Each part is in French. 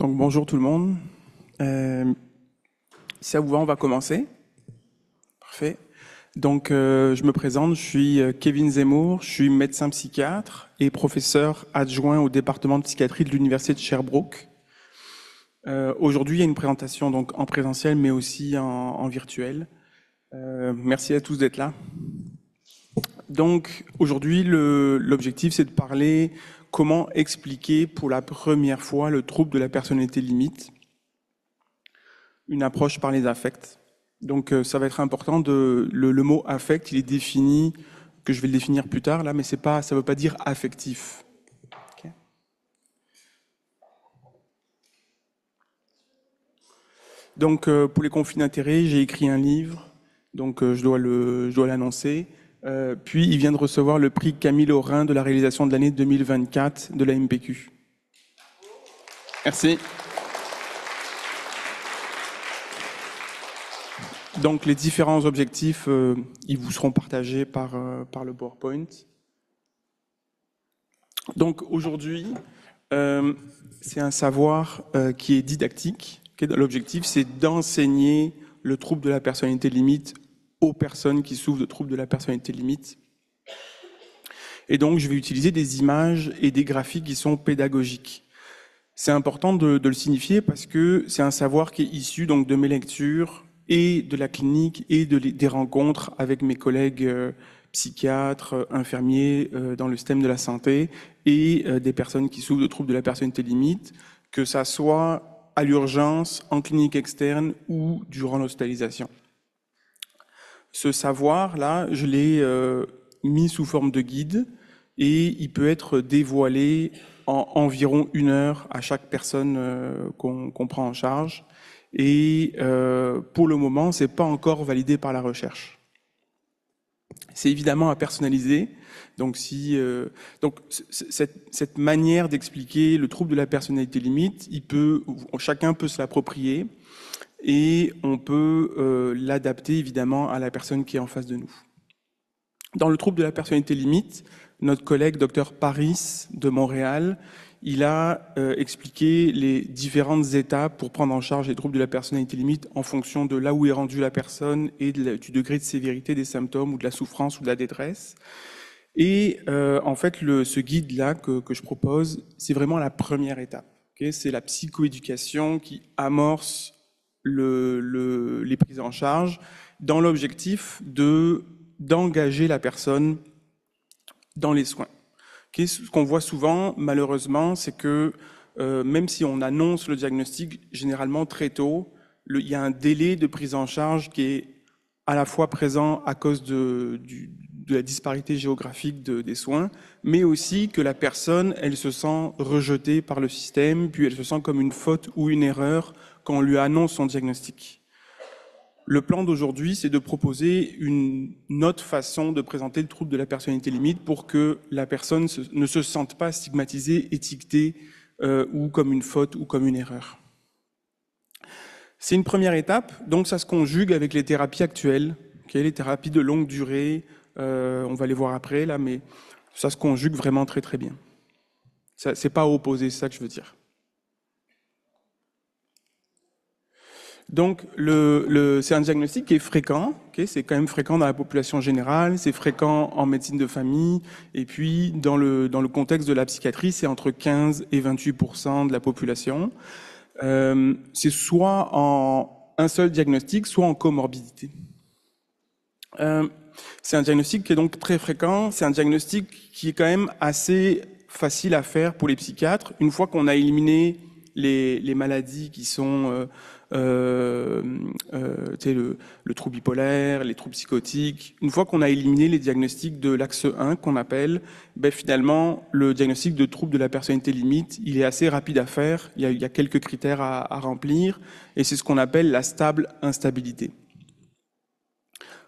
Donc bonjour tout le monde. Si ça vous va, on va commencer. Parfait. Donc je me présente, je suis Kevin Zemmour, je suis médecin psychiatre et professeur adjoint au département de psychiatrie de l'université de Sherbrooke. Aujourd'hui, il y a une présentation donc en présentiel mais aussi en virtuel. Merci à tous d'être là. Donc aujourd'hui, l'objectif c'est de parler comment expliquer pour la première fois le trouble de la personnalité limite, une approche par les affects. Donc ça va être important, le mot affect, il est défini, que je vais le définir plus tard, là, mais ça ne veut pas dire affectif. Okay. Donc pour les conflits d'intérêts, j'ai écrit un livre, donc je dois l'annoncer. Puis il vient de recevoir le prix Camille Lorrain de la réalisation de l'année 2024 de la AMPQ. Merci. Donc les différents objectifs, ils vous seront partagés par le PowerPoint. Donc aujourd'hui, c'est un savoir qui est didactique. L'objectif, c'est d'enseigner le trouble de la personnalité limite aux personnes qui souffrent de troubles de la personnalité limite. Et donc, je vais utiliser des images et des graphiques qui sont pédagogiques. C'est important de le signifier parce que c'est un savoir qui est issu donc de mes lectures et de la clinique et des rencontres avec mes collègues psychiatres, infirmiers dans le système de la santé et des personnes qui souffrent de troubles de la personnalité limite, que ça soit à l'urgence, en clinique externe ou durant l'hospitalisation. Ce savoir-là, je l'ai mis sous forme de guide et il peut être dévoilé en environ 1 heure à chaque personne qu'on prend en charge. Et pour le moment, ce n'est pas encore validé par la recherche. C'est évidemment à personnaliser. Donc, cette manière d'expliquer le trouble de la personnalité limite, chacun peut se l'approprier. Et on peut l'adapter évidemment à la personne qui est en face de nous. Dans le trouble de la personnalité limite, notre collègue Dr Paris de Montréal, il a expliqué les différentes étapes pour prendre en charge les troubles de la personnalité limite en fonction de là où est rendue la personne et du degré de sévérité des symptômes ou de la souffrance ou de la détresse. Et en fait, ce guide-là que je propose, c'est vraiment la première étape. Okay, c'est la psychoéducation qui amorce les prises en charge, dans l'objectif d'engager la personne dans les soins. Okay, ce qu'on voit souvent, malheureusement, c'est que même si on annonce le diagnostic, généralement très tôt, il y a un délai de prise en charge qui est à la fois présent à cause de la disparité géographique des soins, mais aussi que la personne, elle se sent rejetée par le système, puis elle se sent comme une faute ou une erreur quand on lui annonce son diagnostic. Le plan d'aujourd'hui, c'est de proposer une autre façon de présenter le trouble de la personnalité limite pour que la personne ne se sente pas stigmatisée, étiquetée ou comme une faute ou comme une erreur. C'est une première étape, donc ça se conjugue avec les thérapies actuelles, okay, les thérapies de longue durée, on va les voir après là, mais ça se conjugue vraiment très très bien. C'est pas opposé, c'est ça que je veux dire. Donc, c'est un diagnostic qui est fréquent, okay, c'est quand même fréquent dans la population générale, c'est fréquent en médecine de famille, et puis dans le contexte de la psychiatrie, c'est entre 15 et 28% de la population. C'est soit en un seul diagnostic, soit en comorbidité. C'est un diagnostic qui est donc très fréquent, c'est un diagnostic qui est quand même assez facile à faire pour les psychiatres, une fois qu'on a éliminé les maladies qui sont... le trouble bipolaire, les troubles psychotiques. Une fois qu'on a éliminé les diagnostics de l'axe 1 qu'on appelle, ben finalement le diagnostic de trouble de la personnalité limite, il est assez rapide à faire, il y a quelques critères à remplir et c'est ce qu'on appelle la stable instabilité.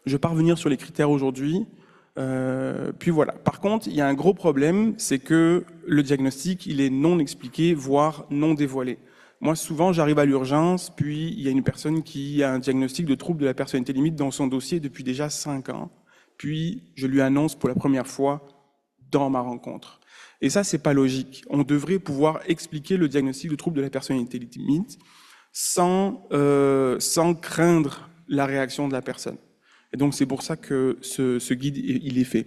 Je ne vais pas revenir sur les critères aujourd'hui, puis voilà. Par contre, il y a un gros problème, c'est que le diagnostic, il est non expliqué, voire non dévoilé. Moi, souvent, j'arrive à l'urgence, puis il y a une personne qui a un diagnostic de trouble de la personnalité limite dans son dossier depuis déjà 5 ans. Puis, je lui annonce pour la première fois dans ma rencontre. Et ça, c'est pas logique. On devrait pouvoir expliquer le diagnostic de trouble de la personnalité limite sans craindre la réaction de la personne. Et donc, c'est pour ça que ce guide, il est fait.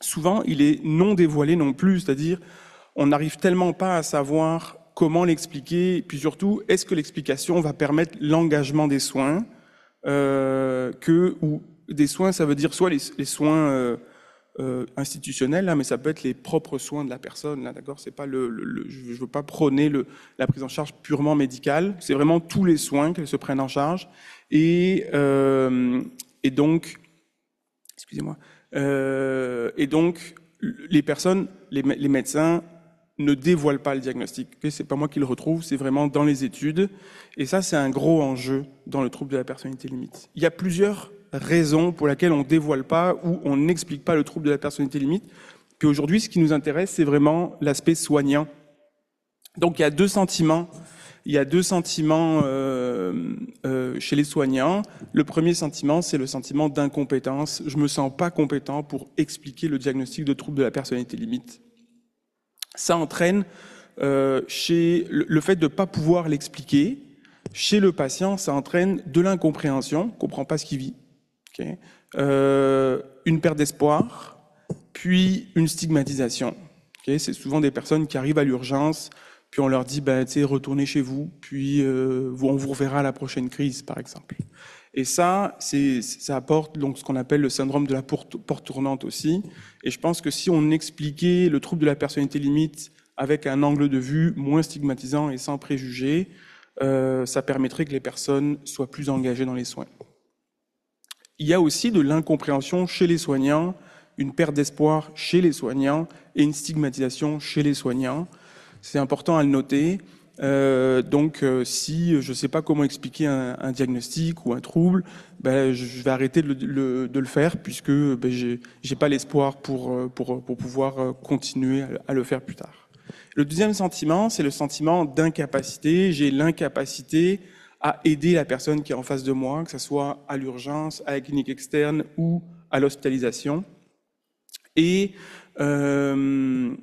Souvent, il est non dévoilé non plus, c'est-à-dire, on n'arrive tellement pas à savoir comment l'expliquer, puis surtout, est-ce que l'explication va permettre l'engagement des soins, ou des soins, ça veut dire soit les soins institutionnels, là, mais ça peut être les propres soins de la personne, là, d'accord, c'est pas je veux pas prôner la prise en charge purement médicale, c'est vraiment tous les soins qu'elles se prennent en charge, et donc les personnes, les médecins ne dévoilent pas le diagnostic. C'est pas moi qui le retrouve, c'est vraiment dans les études. Et ça, c'est un gros enjeu dans le trouble de la personnalité limite. Il y a plusieurs raisons pour lesquelles on ne dévoile pas ou on n'explique pas le trouble de la personnalité limite. Puis aujourd'hui, ce qui nous intéresse, c'est vraiment l'aspect soignant. Donc, il y a deux sentiments. Il y a deux sentiments chez les soignants. Le premier sentiment, c'est le sentiment d'incompétence. Je ne me sens pas compétent pour expliquer le diagnostic de trouble de la personnalité limite. Ça entraîne chez le fait de ne pas pouvoir l'expliquer. Chez le patient, ça entraîne de l'incompréhension, on ne comprend pas ce qu'il vit, okay. Une perte d'espoir, puis une stigmatisation. Okay. C'est souvent des personnes qui arrivent à l'urgence, puis on leur dit ben, « retournez chez vous, puis on vous reverra à la prochaine crise », par exemple. Et ça, ça apporte donc ce qu'on appelle le syndrome de la porte tournante aussi. Et je pense que si on expliquait le trouble de la personnalité limite avec un angle de vue moins stigmatisant et sans préjugés, ça permettrait que les personnes soient plus engagées dans les soins. Il y a aussi de l'incompréhension chez les soignants, une perte d'espoir chez les soignants et une stigmatisation chez les soignants. C'est important à le noter. Si je ne sais pas comment expliquer un diagnostic ou un trouble, ben, je vais arrêter de le faire puisque ben, je n'ai pas l'espoir pour pouvoir continuer à le faire plus tard. Le deuxième sentiment, c'est le sentiment d'incapacité. J'ai l'incapacité à aider la personne qui est en face de moi, que ce soit à l'urgence, à la clinique externe ou à l'hospitalisation. Et j'ai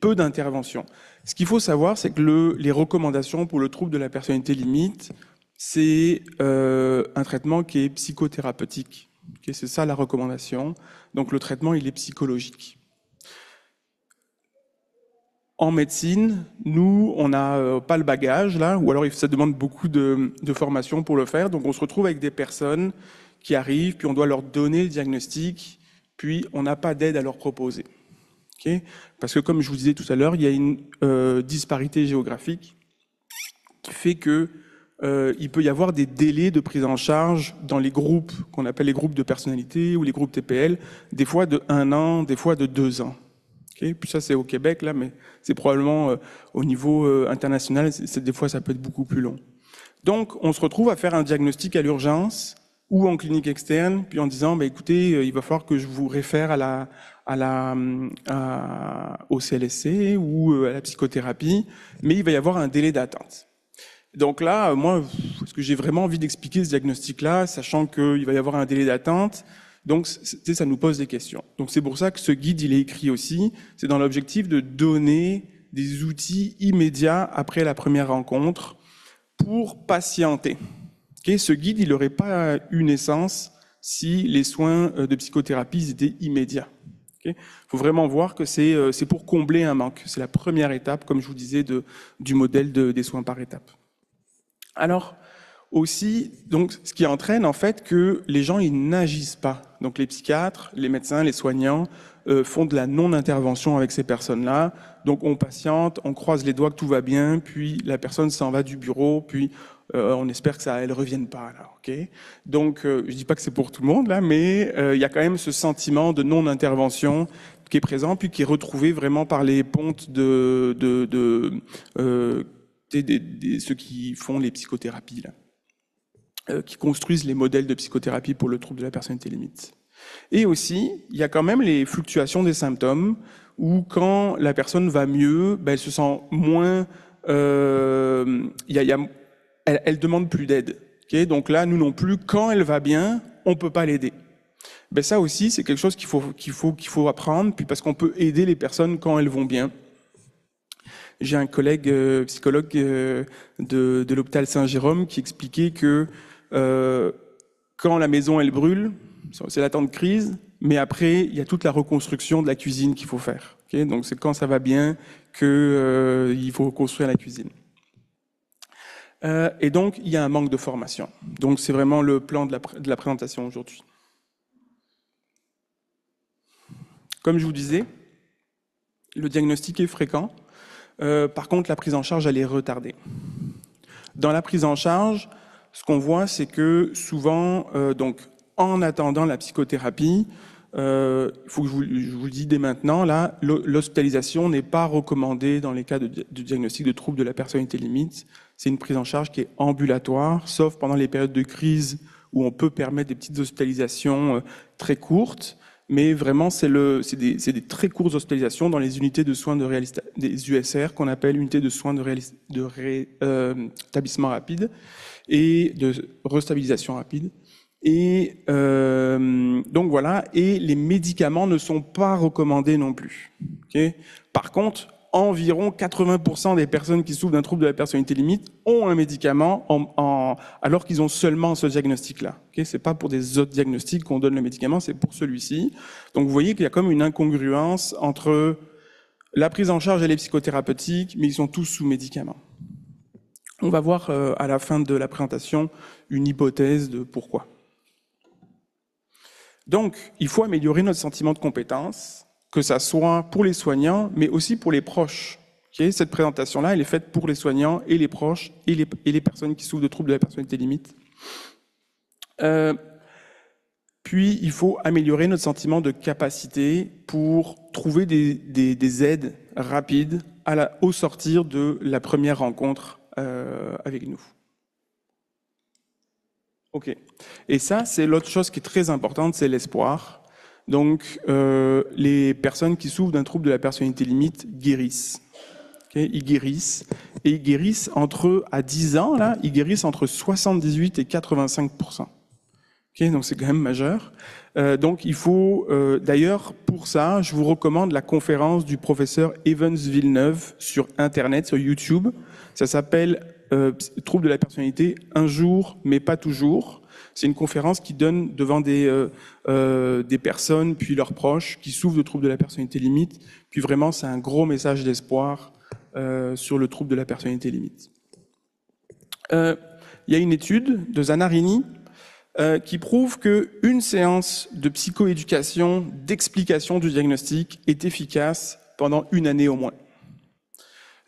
peu d'interventions. Ce qu'il faut savoir, c'est que les recommandations pour le trouble de la personnalité limite, c'est un traitement qui est psychothérapeutique. Okay, c'est ça la recommandation. Donc le traitement, il est psychologique. En médecine, nous, on n'a pas le bagage, là, ou alors ça demande beaucoup de formation pour le faire. Donc on se retrouve avec des personnes qui arrivent, puis on doit leur donner le diagnostic, puis on n'a pas d'aide à leur proposer. Okay. Parce que comme je vous disais tout à l'heure, il y a une disparité géographique qui fait que il peut y avoir des délais de prise en charge dans les groupes qu'on appelle les groupes de personnalité ou les groupes TPL, des fois de 1 an, des fois de 2 ans. Okay. Puis ça c'est au Québec là, mais c'est probablement au niveau international, des fois ça peut être beaucoup plus long. Donc on se retrouve à faire un diagnostic à l'urgence ou en clinique externe, puis en disant bah, écoutez, il va falloir que je vous réfère au CLSC ou à la psychothérapie, mais il va y avoir un délai d'attente. Donc là, moi, est-ce que j'ai vraiment envie d'expliquer ce diagnostic-là, sachant qu'il va y avoir un délai d'attente? Donc, ça nous pose des questions. Donc, c'est pour ça que ce guide, il est écrit aussi. C'est dans l'objectif de donner des outils immédiats après la première rencontre pour patienter. Okay, ce guide, il n'aurait pas eu naissance si les soins de psychothérapie étaient immédiats. Okay. Faut vraiment voir que c'est pour combler un manque. C'est la première étape, comme je vous disais, du modèle des soins par étape. Alors, aussi, donc, ce qui entraîne en fait que les gens ils n'agissent pas. Donc les psychiatres, les médecins, les soignants font de la non-intervention avec ces personnes-là. Donc on patiente, on croise les doigts que tout va bien, puis la personne s'en va du bureau, puis on espère que elle ne revienne pas. Là, okay. Donc, je ne dis pas que c'est pour tout le monde, là, mais il y a quand même ce sentiment de non-intervention qui est présent, puis qui est retrouvé vraiment par les pontes de ceux qui font les psychothérapies, là, qui construisent les modèles de psychothérapie pour le trouble de la personnalité limite. Et aussi, il y a quand même les fluctuations des symptômes, où quand la personne va mieux, ben, elle se sent moins... elle demande plus d'aide. Okay, donc là, nous non plus, quand elle va bien, on ne peut pas l'aider. Ben ça aussi, c'est quelque chose qu'il faut apprendre, puis parce qu'on peut aider les personnes quand elles vont bien. J'ai un collègue psychologue de l'hôpital Saint-Jérôme qui expliquait que quand la maison, elle brûle, c'est la tente de crise, mais après, il y a toute la reconstruction de la cuisine qu'il faut faire. Okay? Donc, c'est quand ça va bien qu'il faut reconstruire la cuisine. Et donc, il y a un manque de formation. Donc, c'est vraiment le plan de la présentation aujourd'hui. Comme je vous disais, le diagnostic est fréquent. Par contre, la prise en charge, elle est retardée. Dans la prise en charge, ce qu'on voit, c'est que souvent, en attendant la psychothérapie, il faut que je vous le dise dès maintenant, là, l'hospitalisation n'est pas recommandée dans les cas de diagnostic de troubles de la personnalité limite. C'est une prise en charge qui est ambulatoire, sauf pendant les périodes de crise où on peut permettre des petites hospitalisations très courtes, mais vraiment, c'est des très courtes hospitalisations dans les unités de soins de réadaptation, des USR, qu'on appelle unités de soins de rétablissement rapide et de restabilisation rapide. Et donc voilà, et les médicaments ne sont pas recommandés non plus. Okay? Par contre, environ 80% des personnes qui souffrent d'un trouble de la personnalité limite ont un médicament, alors qu'ils ont seulement ce diagnostic-là. Okay? Ce n'est pas pour des autres diagnostics qu'on donne le médicament, c'est pour celui-ci. Donc vous voyez qu'il y a comme une incongruence entre la prise en charge et les psychothérapeutiques, mais ils sont tous sous médicaments. On va voir à la fin de la présentation une hypothèse de pourquoi. Donc, il faut améliorer notre sentiment de compétence, que ça soit pour les soignants, mais aussi pour les proches. Okay? Cette présentation-là, elle est faite pour les soignants et les proches et les personnes qui souffrent de troubles de la personnalité limite. Puis, il faut améliorer notre sentiment de capacité pour trouver des aides rapides au sortir de la première rencontre avec nous. Ok. Et ça, c'est l'autre chose qui est très importante, c'est l'espoir. Donc, les personnes qui souffrent d'un trouble de la personnalité limite guérissent. Okay? Ils guérissent. Et ils guérissent à 10 ans, là, ils guérissent entre 78 et 85%. Okay? Donc, c'est quand même majeur. Donc, il faut, d'ailleurs, pour ça, je vous recommande la conférence du professeur Evans Villeneuve sur Internet, sur YouTube. Ça s'appelle Troubles de la personnalité, un jour, mais pas toujours. C'est une conférence qui donne devant des personnes, puis leurs proches, qui souffrent de troubles de la personnalité limite. Puis vraiment, c'est un gros message d'espoir sur le trouble de la personnalité limite. Il y a une étude de Zanarini qui prouve qu'une séance de psychoéducation, d'explication du diagnostic, est efficace pendant une année au moins.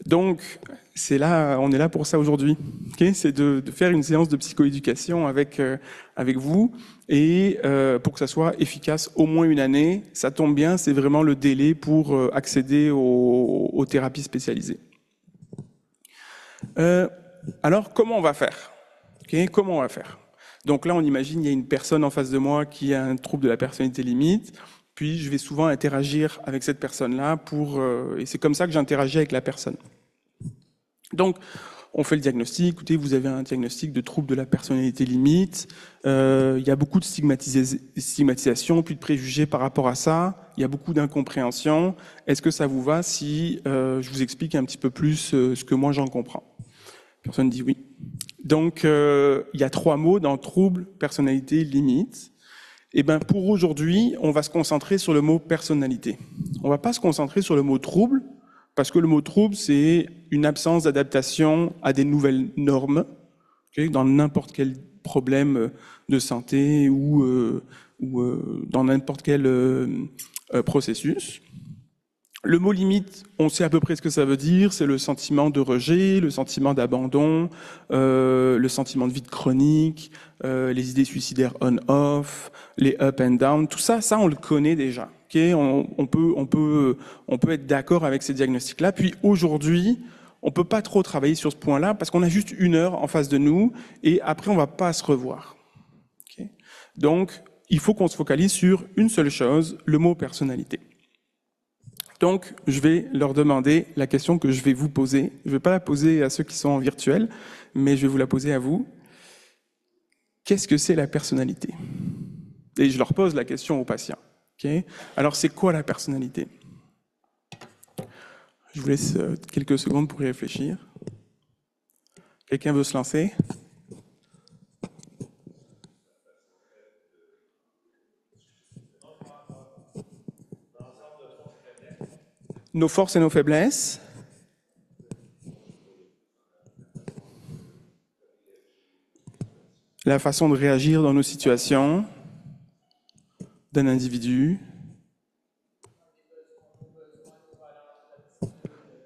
Donc, on est là pour ça aujourd'hui. Okay, c'est de faire une séance de psychoéducation avec vous, et pour que ça soit efficace au moins une année. Ça tombe bien, c'est vraiment le délai pour accéder aux thérapies spécialisées. Alors, comment on va faire? Okay, comment on va faire? Donc là, on imagine il y a une personne en face de moi qui a un trouble de la personnalité limite. Puis je vais souvent interagir avec cette personne-là, et c'est comme ça que j'interagis avec la personne. Donc, on fait le diagnostic. Écoutez, vous avez un diagnostic de trouble de la personnalité limite. Il y a beaucoup de stigmatisation, puis de préjugés par rapport à ça. Il y a beaucoup d'incompréhension. Est-ce que ça vous va si je vous explique un petit peu plus ce que moi j'en comprends? Personne dit oui. Donc, il y a 3 mots dans trouble, personnalité, limite. Eh bien, pour aujourd'hui, on va se concentrer sur le mot personnalité. On ne va pas se concentrer sur le mot trouble, parce que le mot trouble, c'est une absence d'adaptation à des nouvelles normes, okay, dans n'importe quel problème de santé ou dans n'importe quel processus. Le mot limite, on sait à peu près ce que ça veut dire, c'est le sentiment de rejet, le sentiment d'abandon, le sentiment de vide chronique, les idées suicidaires on-off, les up and down, tout ça, on le connaît déjà. Okay, on peut être d'accord avec ces diagnostics-là. Puis aujourd'hui, on peut pas trop travailler sur ce point-là parce qu'on a juste une heure en face de nous et après on va pas se revoir. Okay, donc il faut qu'on se focalise sur une seule chose, le mot personnalité. Donc, je vais leur demander la question que je vais vous poser. Je ne vais pas la poser à ceux qui sont en virtuel, mais je vais vous la poser à vous. Qu'est-ce que c'est la personnalité? Et je leur pose la question aux patients. Okay? Alors, c'est quoi la personnalité? Je vous laisse quelques secondes pour y réfléchir. Quelqu'un veut se lancer? Nos forces et nos faiblesses. La façon de réagir dans nos situations d'un individu.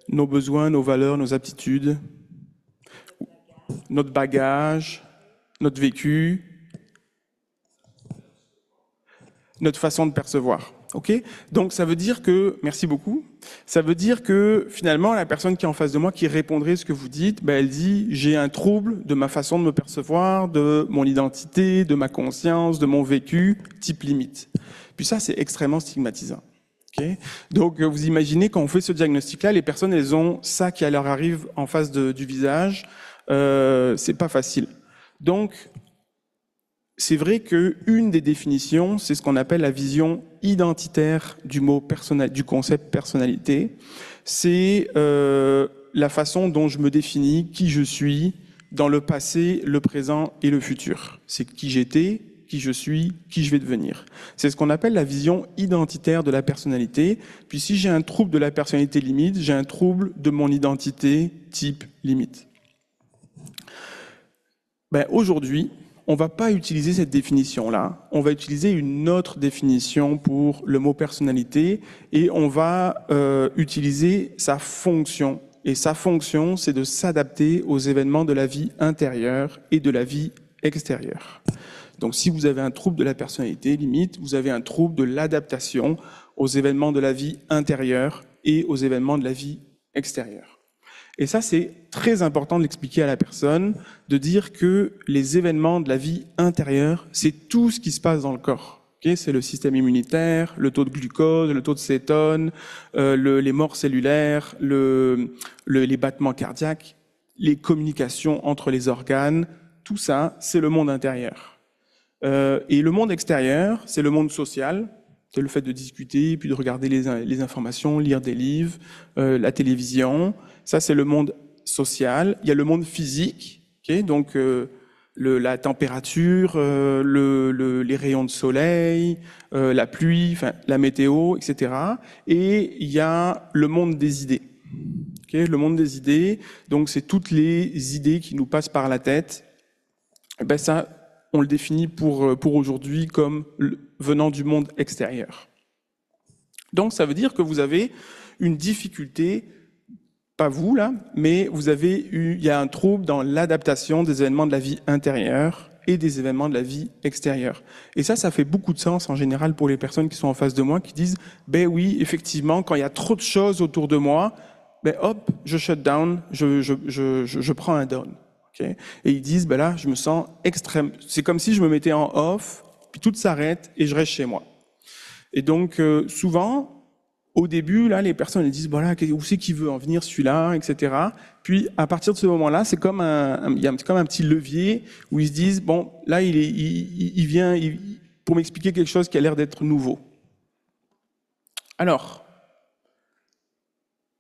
Nos besoins, nos valeurs, nos aptitudes, notre bagage, notre vécu, notre façon de percevoir. Okay? Donc ça veut dire que, merci beaucoup, ça veut dire que finalement la personne qui est en face de moi, qui répondrait à ce que vous dites, ben, elle dit j'ai un trouble de ma façon de me percevoir, de mon identité, de ma conscience, de mon vécu, type limite. Puis ça c'est extrêmement stigmatisant. Okay? Donc vous imaginez quand on fait ce diagnostic-là, les personnes elles ont ça qui leur arrive en face du visage, c'est pas facile. Donc c'est vrai qu'une des définitions, c'est ce qu'on appelle la vision identitaire du concept personnalité. C'est la façon dont je me définis, qui je suis, dans le passé, le présent et le futur. C'est qui j'étais, qui je suis, qui je vais devenir. C'est ce qu'on appelle la vision identitaire de la personnalité. Puis si j'ai un trouble de la personnalité limite, j'ai un trouble de mon identité type limite. Ben, aujourd'hui, on ne va pas utiliser cette définition-là, on va utiliser une autre définition pour le mot personnalité et on va utiliser sa fonction. Et sa fonction, c'est de s'adapter aux événements de la vie intérieure et de la vie extérieure. Donc si vous avez un trouble de la personnalité limite, vous avez un trouble de l'adaptation aux événements de la vie intérieure et aux événements de la vie extérieure. Et ça, c'est très important de l'expliquer à la personne, de dire que les événements de la vie intérieure, c'est tout ce qui se passe dans le corps. Okay, c'est le système immunitaire, le taux de glucose, le taux de cétone, les morts cellulaires, les battements cardiaques, les communications entre les organes, tout ça, c'est le monde intérieur. Et le monde extérieur, c'est le monde social. C'est le fait de discuter, puis de regarder les informations, lire des livres, la télévision. Ça, c'est le monde social. Il y a le monde physique, okay, donc la température, les rayons de soleil, la pluie, enfin, la météo, etc. Et il y a le monde des idées. Okay, le monde des idées, donc c'est toutes les idées qui nous passent par la tête. Et ben ça, on le définit pour aujourd'hui comme venant du monde extérieur. Donc ça veut dire que vous avez une difficulté, pas vous là, mais il y a un trouble dans l'adaptation des événements de la vie intérieure et des événements de la vie extérieure. Et ça fait beaucoup de sens en général pour les personnes qui sont en face de moi, qui disent « ben oui, effectivement, quand il y a trop de choses autour de moi, ben hop, je shut down, je prends un down ». Okay. Et ils disent, ben là, je me sens extrême. C'est comme si je me mettais en off, puis tout s'arrête et je reste chez moi. Et donc, souvent, au début, là, les personnes elles disent, voilà, où c'est qu'il veut en venir celui-là, etc. Puis, à partir de ce moment-là, c'est comme un petit levier où ils se disent, bon, là, il vient pour m'expliquer quelque chose qui a l'air d'être nouveau. Alors,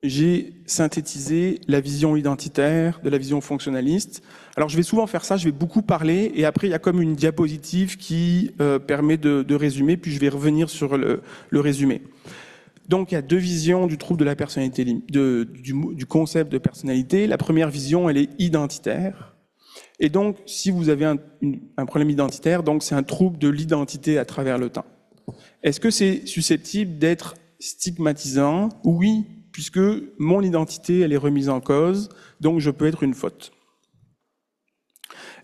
j'ai synthétisé la vision identitaire de la vision fonctionnaliste. Alors je vais souvent faire ça, je vais beaucoup parler, et après il y a comme une diapositive qui permet de résumer, puis je vais revenir sur le résumé. Donc il y a deux visions du trouble de la personnalité, du concept de personnalité. La première vision, elle est identitaire. Et donc si vous avez un problème identitaire, donc c'est un trouble de l'identité à travers le temps. Est-ce que c'est susceptible d'être stigmatisant? Oui. Puisque mon identité, elle est remise en cause, donc je peux être une faute.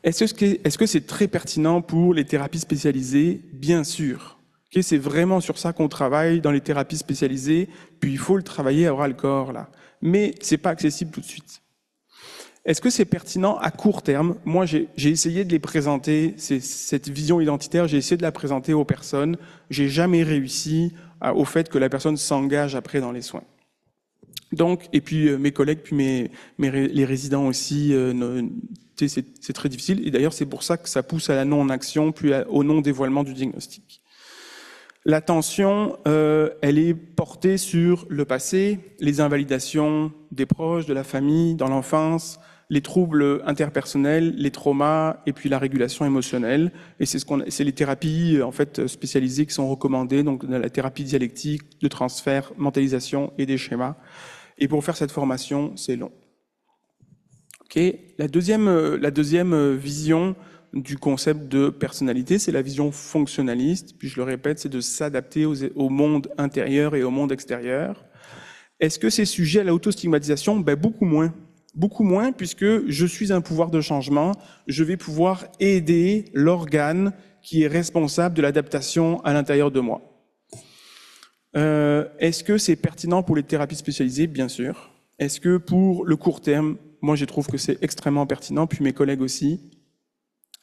Est-ce que c'est très pertinent pour les thérapies spécialisées? Bien sûr. Okay, c'est vraiment sur ça qu'on travaille dans les thérapies spécialisées, puis il faut le travailler à bras-le-corps, là. Mais ce n'est pas accessible tout de suite. Est-ce que c'est pertinent à court terme? Moi, j'ai essayé de les présenter, cette vision identitaire, j'ai essayé de la présenter aux personnes. J'ai jamais réussi au fait que la personne s'engage après dans les soins. Donc, et puis mes collègues, puis les résidents aussi, c'est très difficile. Et d'ailleurs, c'est pour ça que ça pousse à la non-action, puis au non-dévoilement du diagnostic. L'attention, elle est portée sur le passé, les invalidations des proches, de la famille, dans l'enfance, les troubles interpersonnels, les traumas, et puis la régulation émotionnelle. Et c'est les thérapies en fait spécialisées qui sont recommandées, donc la thérapie dialectique, de transfert, mentalisation et des schémas. Et pour faire cette formation, c'est long. Okay. La deuxième vision du concept de personnalité, c'est la vision fonctionnaliste. Puis je le répète, c'est de s'adapter au monde intérieur et au monde extérieur. Est-ce que c'est sujet à l'autostigmatisation? Ben, beaucoup moins. Beaucoup moins, puisque je suis un pouvoir de changement, je vais pouvoir aider l'organe qui est responsable de l'adaptation à l'intérieur de moi. Est-ce que c'est pertinent pour les thérapies spécialisées? Bien sûr. Est-ce que pour le court terme? Moi, je trouve que c'est extrêmement pertinent, puis mes collègues aussi.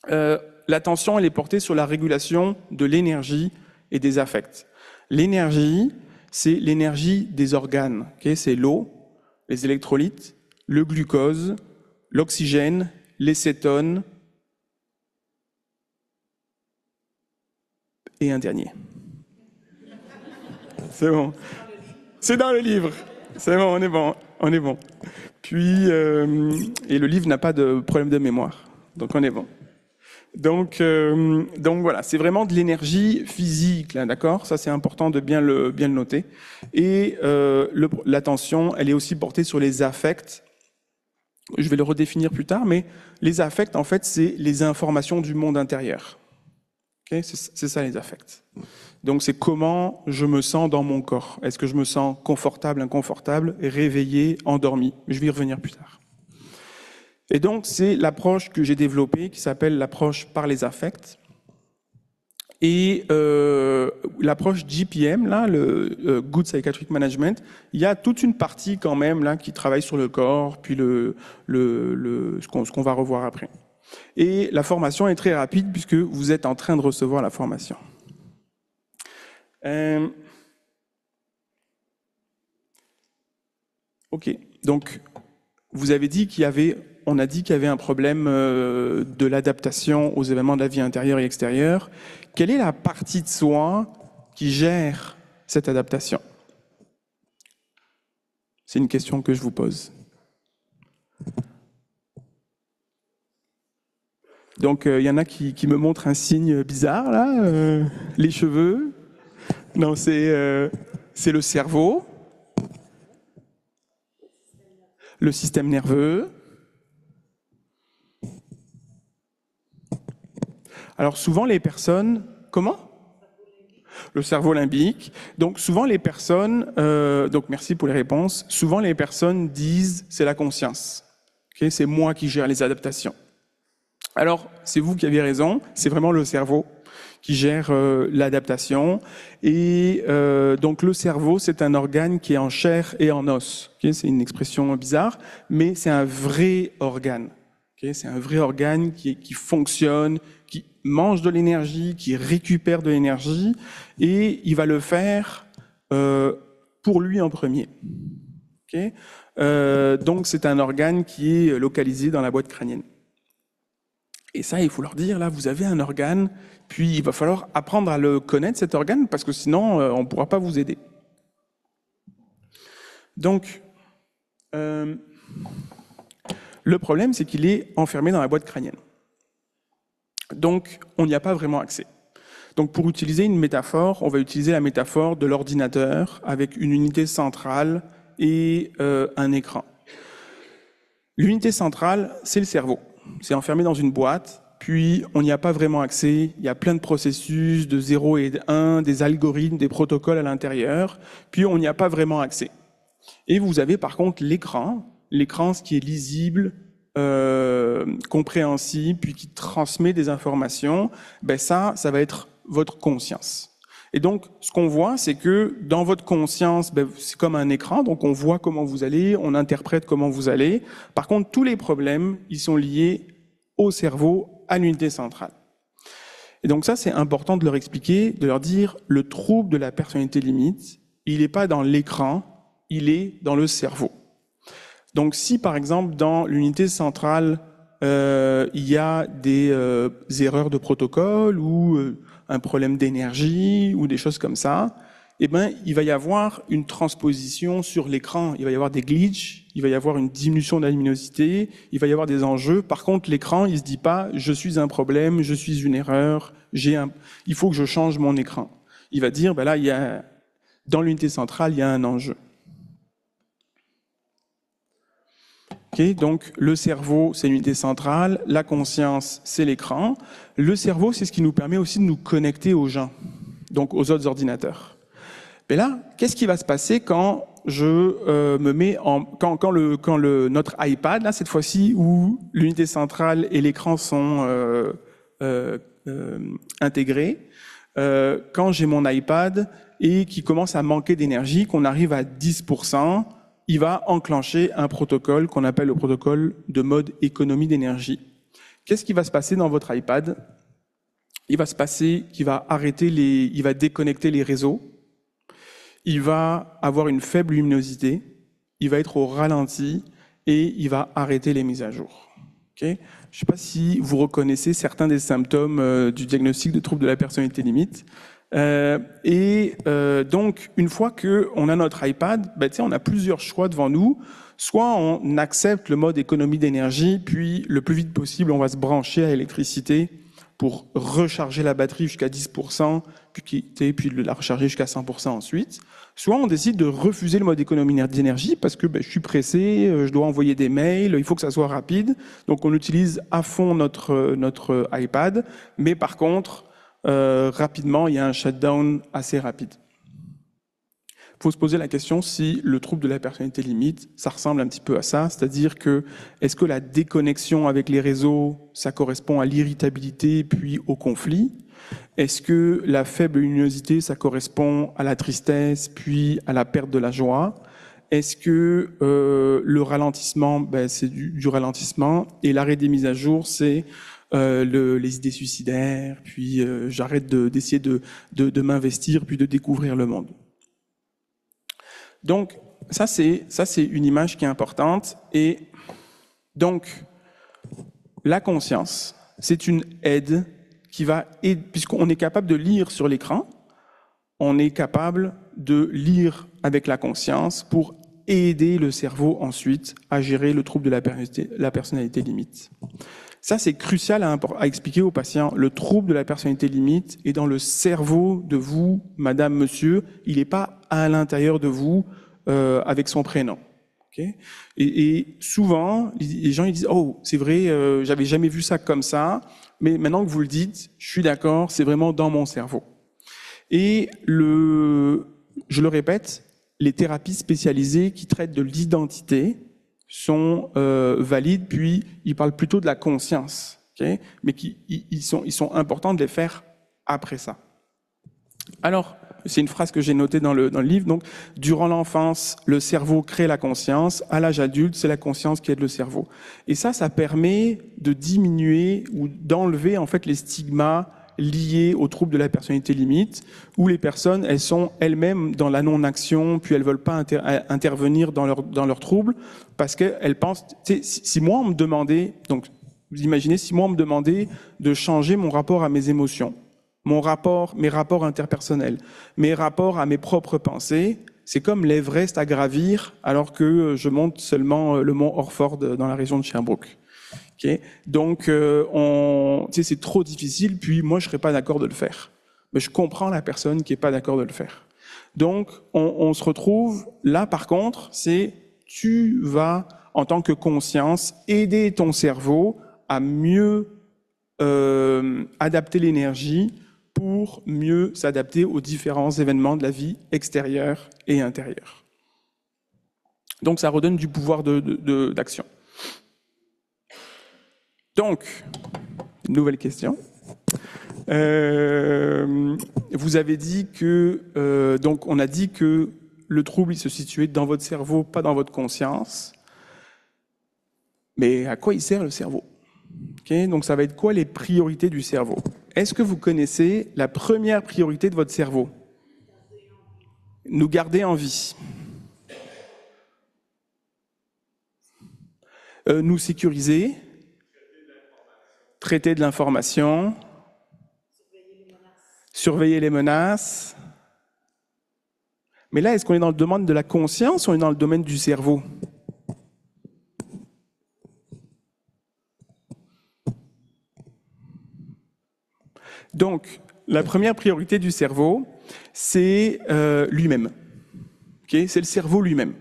L'attention, elle est portée sur la régulation de l'énergie et des affects. L'énergie, c'est l'énergie des organes. Okay, c'est l'eau, les électrolytes, le glucose, l'oxygène, les cétones et un dernier. C'est bon. C'est dans le livre. C'est bon, on est bon, on est bon. Puis, et le livre n'a pas de problème de mémoire, donc on est bon. Donc voilà, c'est vraiment de l'énergie physique, là, d'accord? Ça, c'est important de bien le noter. Et l'attention, elle est aussi portée sur les affects. Je vais le redéfinir plus tard, mais les affects, en fait, c'est les informations du monde intérieur. Okay? C'est ça, les affects. Donc, c'est comment je me sens dans mon corps. Est-ce que je me sens confortable, inconfortable, réveillé, endormi? Je vais y revenir plus tard. Et donc, c'est l'approche que j'ai développée, qui s'appelle l'approche par les affects. Et l'approche GPM, là, le Good Psychiatric Management, il y a toute une partie quand même là qui travaille sur le corps, puis ce qu'on va revoir après. Et la formation est très rapide puisque vous êtes en train de recevoir la formation. Ok, donc vous avez dit on a dit qu'il y avait un problème de l'adaptation aux événements de la vie intérieure et extérieure. Quelle est la partie de soi qui gère cette adaptation? C'est une question que je vous pose. Donc, il y en a qui me montrent un signe bizarre, là. Les cheveux. Non, c'est le cerveau. Le système nerveux. Alors souvent les personnes, comment? Le cerveau limbique. Donc souvent les personnes, donc merci pour les réponses, souvent les personnes disent c'est la conscience, okay, c'est moi qui gère les adaptations. Alors c'est vous qui avez raison, c'est vraiment le cerveau qui gère l'adaptation. Et donc le cerveau, c'est un organe qui est en chair et en os. Okay, c'est une expression bizarre, mais c'est un vrai organe. Okay, c'est un vrai organe qui fonctionne, qui mange de l'énergie, qui récupère de l'énergie, et il va le faire pour lui en premier. Okay? Donc c'est un organe qui est localisé dans la boîte crânienne. Et ça, il faut leur dire, là, vous avez un organe, puis il va falloir apprendre à le connaître, cet organe, parce que sinon, on ne pourra pas vous aider. Donc, le problème, c'est qu'il est enfermé dans la boîte crânienne. Donc, on n'y a pas vraiment accès. Donc, pour utiliser une métaphore, on va utiliser la métaphore de l'ordinateur avec une unité centrale et un écran. L'unité centrale, c'est le cerveau. C'est enfermé dans une boîte, puis on n'y a pas vraiment accès. Il y a plein de processus, de 0 et de 1, des algorithmes, des protocoles à l'intérieur, puis on n'y a pas vraiment accès. Et vous avez par contre l'écran, ce qui est lisible, compréhensible, puis qui transmet des informations. Ben ça va être votre conscience. Et donc, ce qu'on voit, c'est que dans votre conscience, ben, c'est comme un écran, donc on voit comment vous allez, on interprète comment vous allez. Par contre, tous les problèmes, ils sont liés au cerveau, à l'unité centrale. Et donc ça, c'est important de leur expliquer, de leur dire, le trouble de la personnalité limite, il n'est pas dans l'écran, il est dans le cerveau. Donc si par exemple dans l'unité centrale il y a des erreurs de protocole ou un problème d'énergie ou des choses comme ça, eh bien, il va y avoir une transposition sur l'écran, il va y avoir des glitches, il va y avoir une diminution de la luminosité, il va y avoir des enjeux. Par contre, l'écran, il se dit pas « je suis un problème, je suis une erreur, il faut que je change mon écran ». Il va dire ben « là, il y a... dans l'unité centrale, il y a un enjeu ». Okay, donc le cerveau, c'est l'unité centrale, la conscience, c'est l'écran. Le cerveau, c'est ce qui nous permet aussi de nous connecter aux gens, donc aux autres ordinateurs. Mais là, qu'est-ce qui va se passer quand notre iPad, là, cette fois-ci, où l'unité centrale et l'écran sont intégrés, quand j'ai mon iPad et qu'il commence à manquer d'énergie, qu'on arrive à 10%, il va enclencher un protocole qu'on appelle le protocole de mode économie d'énergie. Qu'est-ce qui va se passer dans votre iPad? Il va se passer qu'il va arrêter il va déconnecter les réseaux, il va avoir une faible luminosité, il va être au ralenti et il va arrêter les mises à jour. Okay? Je ne sais pas si vous reconnaissez certains des symptômes du diagnostic de troubles de la personnalité limite. Donc, une fois qu'on a notre iPad, ben, on a plusieurs choix devant nous. Soit on accepte le mode économie d'énergie, puis le plus vite possible, on va se brancher à l'électricité pour recharger la batterie jusqu'à 10%, puis la recharger jusqu'à 100% ensuite. Soit on décide de refuser le mode économie d'énergie parce que ben, je suis pressé, je dois envoyer des mails, il faut que ça soit rapide. Donc, on utilise à fond notre iPad, mais par contre... rapidement, il y a un shutdown assez rapide. Il faut se poser la question si le trouble de la personnalité limite, ça ressemble un petit peu à ça, c'est-à-dire que est-ce que la déconnexion avec les réseaux, ça correspond à l'irritabilité puis au conflit? Est-ce que la faible luminosité, ça correspond à la tristesse puis à la perte de la joie? Est-ce que le ralentissement, ben, c'est du ralentissement, et l'arrêt des mises à jour, c'est... les idées suicidaires, puis j'arrête d'essayer de m'investir, puis de découvrir le monde. Donc, ça c'est une image qui est importante. Et donc, la conscience, c'est une aide qui va aider, puisqu'on est capable de lire sur l'écran, on est capable de lire avec la conscience pour aider le cerveau ensuite à gérer le trouble de la personnalité limite. Ça, c'est crucial à expliquer aux patients. Le trouble de la personnalité limite est dans le cerveau de vous, madame, monsieur. Il n'est pas à l'intérieur de vous avec son prénom. Okay? Et souvent, les gens ils disent « Oh, c'est vrai, j'avais jamais vu ça comme ça, mais maintenant que vous le dites, je suis d'accord, c'est vraiment dans mon cerveau. » Et je le répète, les thérapies spécialisées qui traitent de l'identité sont valides, puis ils parlent plutôt de la conscience, okay? Mais ils sont importants de les faire après ça. Alors, c'est une phrase que j'ai notée dans le livre, donc « Durant l'enfance, le cerveau crée la conscience, à l'âge adulte, c'est la conscience qui aide le cerveau. » Et ça permet de diminuer ou d'enlever en fait les stigmas liées aux troubles de la personnalité limite, où les personnes, elles sont elles-mêmes dans la non-action, puis elles veulent pas intervenir dans leurs troubles, parce qu'elles pensent, si moi on me demandait, donc vous imaginez, si moi on me demandait de changer mon rapport à mes émotions, mes rapports interpersonnels, mes rapports à mes propres pensées, c'est comme l'Everest à gravir, alors que je monte seulement le mont Orford dans la région de Sherbrooke. Okay. Donc, c'est trop difficile, puis moi, je ne serais pas d'accord de le faire. Mais je comprends la personne qui n'est pas d'accord de le faire. Donc, on se retrouve, là, par contre, c'est tu vas, en tant que conscience, aider ton cerveau à mieux adapter l'énergie pour mieux s'adapter aux différents événements de la vie extérieure et intérieure. Donc, ça redonne du pouvoir d'action. Donc, nouvelle question. Vous avez dit que, donc on a dit que le trouble il se situait dans votre cerveau, pas dans votre conscience. Mais à quoi il sert le cerveau? Okay, donc ça va être quoi les priorités du cerveau? Est-ce que vous connaissez la première priorité de votre cerveau? Nous garder en vie. nous sécuriser, traiter de l'information, surveiller les menaces. Mais là, est-ce qu'on est dans le domaine de la conscience ou on est dans le domaine du cerveau? Donc, la première priorité du cerveau, c'est lui-même. Okay? C'est le cerveau lui-même.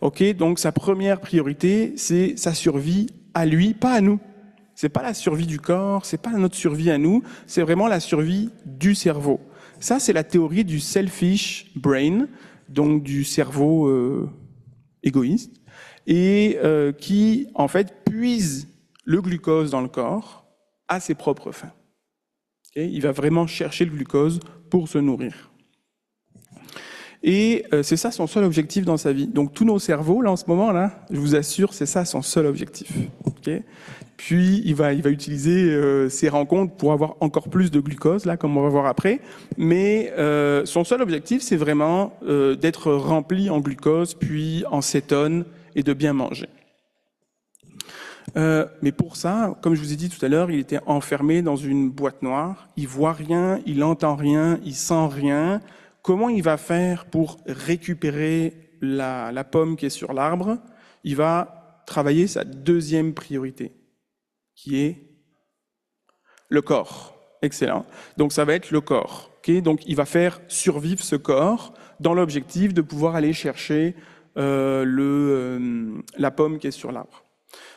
Okay? Donc, sa première priorité, c'est sa survie à lui, pas à nous. C'est pas la survie du corps, c'est pas notre survie à nous, c'est vraiment la survie du cerveau. Ça, c'est la théorie du selfish brain, donc du cerveau égoïste, et qui, en fait, puise le glucose dans le corps à ses propres fins. Okay? Il va vraiment chercher le glucose pour se nourrir. Et c'est ça son seul objectif dans sa vie. Donc tous nos cerveaux, là, en ce moment, là, je vous assure, c'est ça son seul objectif. Okay? Puis il va utiliser ses rencontres pour avoir encore plus de glucose, là, comme on va voir après. Mais son seul objectif, c'est vraiment d'être rempli en glucose, puis en cétone et de bien manger. Mais pour ça, comme je vous ai dit tout à l'heure, il était enfermé dans une boîte noire. Il voit rien, il entend rien, il sent rien. Comment il va faire pour récupérer la pomme qui est sur l'arbre? Il va travailler sa deuxième priorité, qui est le corps. Excellent. Donc ça va être le corps. Okay? Donc il va faire survivre ce corps dans l'objectif de pouvoir aller chercher la pomme qui est sur l'arbre.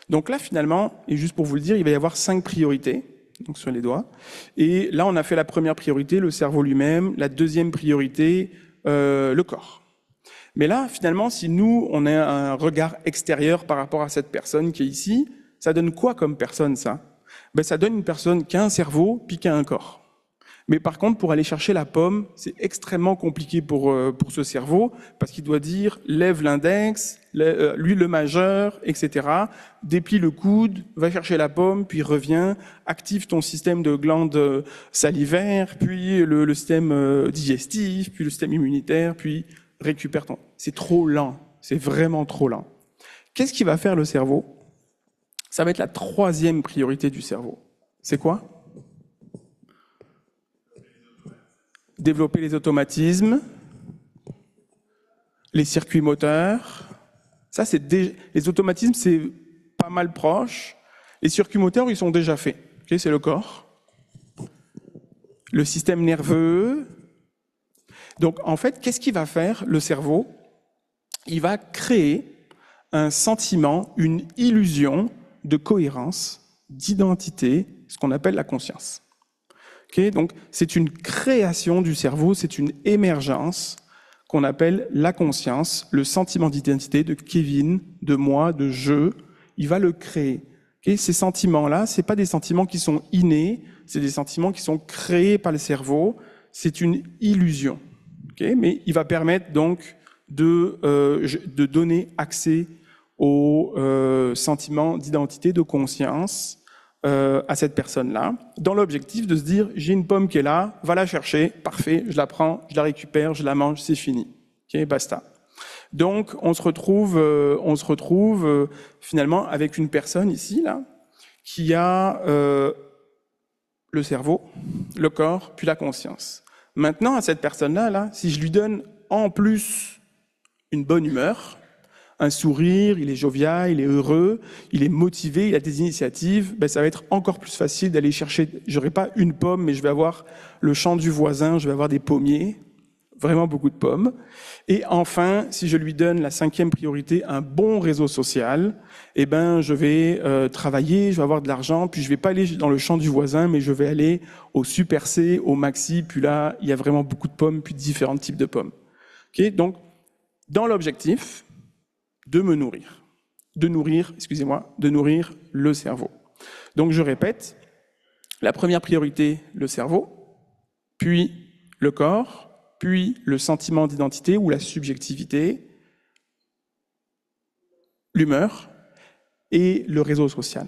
Donc là finalement, et juste pour vous le dire, il va y avoir 5 priorités. Donc sur les doigts. Et là, on a fait la première priorité, le cerveau lui-même, la deuxième priorité, le corps. Mais là, finalement, si nous, on a un regard extérieur par rapport à cette personne qui est ici, ça donne quoi comme personne, ça? Ben, ça donne une personne qui a un cerveau, puis qui a un corps. Mais par contre, pour aller chercher la pomme, c'est extrêmement compliqué pour ce cerveau, parce qu'il doit dire « lève l'index », lui le majeur, etc. Déplie le coude, va chercher la pomme, puis reviens, active ton système de glandes salivaires, puis le système digestif, puis le système immunitaire, puis récupère ton... C'est trop lent, c'est vraiment trop lent. Qu'est-ce qu'il va faire le cerveau? Ça va être la troisième priorité du cerveau. C'est quoi? Développer les automatismes, les circuits moteurs. Ça, c'est les automatismes, c'est pas mal proche. Les circuits moteurs, ils sont déjà faits. Okay, c'est le corps, le système nerveux. Donc, en fait, qu'est-ce qu'il va faire, le cerveau? Il va créer un sentiment, une illusion de cohérence, d'identité, ce qu'on appelle la conscience. Okay, donc c'est une création du cerveau, c'est une émergence qu'on appelle la conscience, le sentiment d'identité de Kevin, de moi, de je. Il va le créer. Okay, ces sentiments-là, c'est pas des sentiments qui sont innés, c'est des sentiments qui sont créés par le cerveau. C'est une illusion. Okay, mais il va permettre donc de donner accès au sentiment d'identité, de conscience. À cette personne-là, dans l'objectif de se dire « j'ai une pomme qui est là, va la chercher, parfait, je la prends, je la récupère, je la mange, c'est fini. » Ok, basta. Donc, on se retrouve finalement avec une personne ici, là, qui a le cerveau, le corps, puis la conscience. Maintenant, à cette personne-là, là, si je lui donne en plus une bonne humeur, un sourire, il est jovial, il est heureux, il est motivé, il a des initiatives, ben ça va être encore plus facile d'aller chercher. J'aurai pas une pomme, mais je vais avoir le champ du voisin, je vais avoir des pommiers, vraiment beaucoup de pommes. Et enfin, si je lui donne la 5e priorité, un bon réseau social, eh ben je vais travailler, je vais avoir de l'argent, puis je vais pas aller dans le champ du voisin, mais je vais aller au Super C, au Maxi, puis là, il y a vraiment beaucoup de pommes, puis différents types de pommes. Okay, donc, dans l'objectif, de me nourrir, de nourrir le cerveau. Donc je répète, la première priorité, le cerveau, puis le corps, puis le sentiment d'identité ou la subjectivité, l'humeur et le réseau social.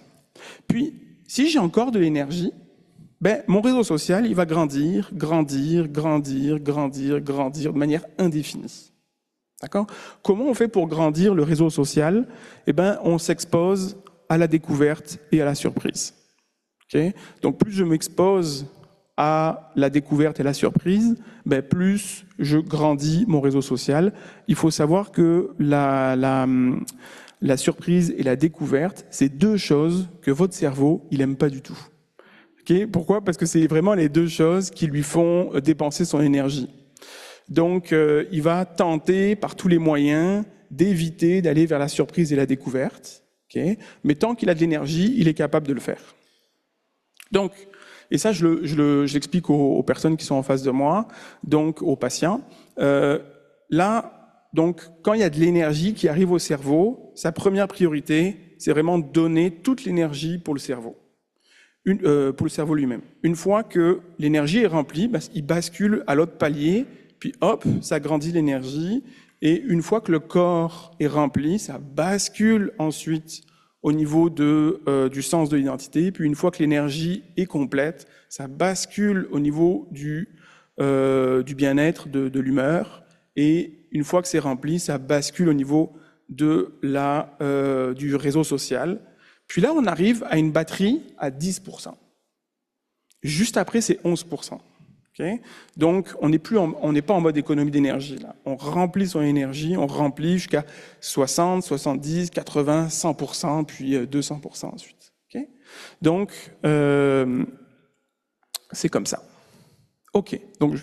Puis, si j'ai encore de l'énergie, ben, mon réseau social, il va grandir de manière indéfinie. D'accord? Comment on fait pour grandir le réseau social? Eh ben, on s'expose à la découverte et à la surprise. Okay? Donc plus je m'expose à la découverte et la surprise, ben plus je grandis mon réseau social. Il faut savoir que la surprise et la découverte, c'est deux choses que votre cerveau, il n'aime pas du tout. Okay? Pourquoi? Parce que c'est vraiment les deux choses qui lui font dépenser son énergie. Donc il va tenter par tous les moyens d'éviter d'aller vers la surprise et la découverte. Okay? Mais tant qu'il a de l'énergie, il est capable de le faire. Donc, et ça, je l'explique aux personnes qui sont en face de moi, donc aux patients. Là, donc, quand il y a de l'énergie qui arrive au cerveau, sa première priorité, c'est vraiment donner toute l'énergie pour le cerveau, pour le cerveau lui-même. Une fois que l'énergie est remplie, bah, il bascule à l'autre palier, puis hop, ça grandit l'énergie. Et une fois que le corps est rempli, ça bascule ensuite au niveau du sens de l'identité. Puis une fois que l'énergie est complète, ça bascule au niveau du bien-être, de l'humeur. Et une fois que c'est rempli, ça bascule au niveau du réseau social. Puis là, on arrive à une batterie à 10%. Juste après, c'est 11%. Okay? Donc, on n'est pas en mode économie d'énergie. On remplit son énergie, on remplit jusqu'à 60, 70, 80, 100%, puis 200% ensuite. Okay? Donc, c'est comme ça. OK, donc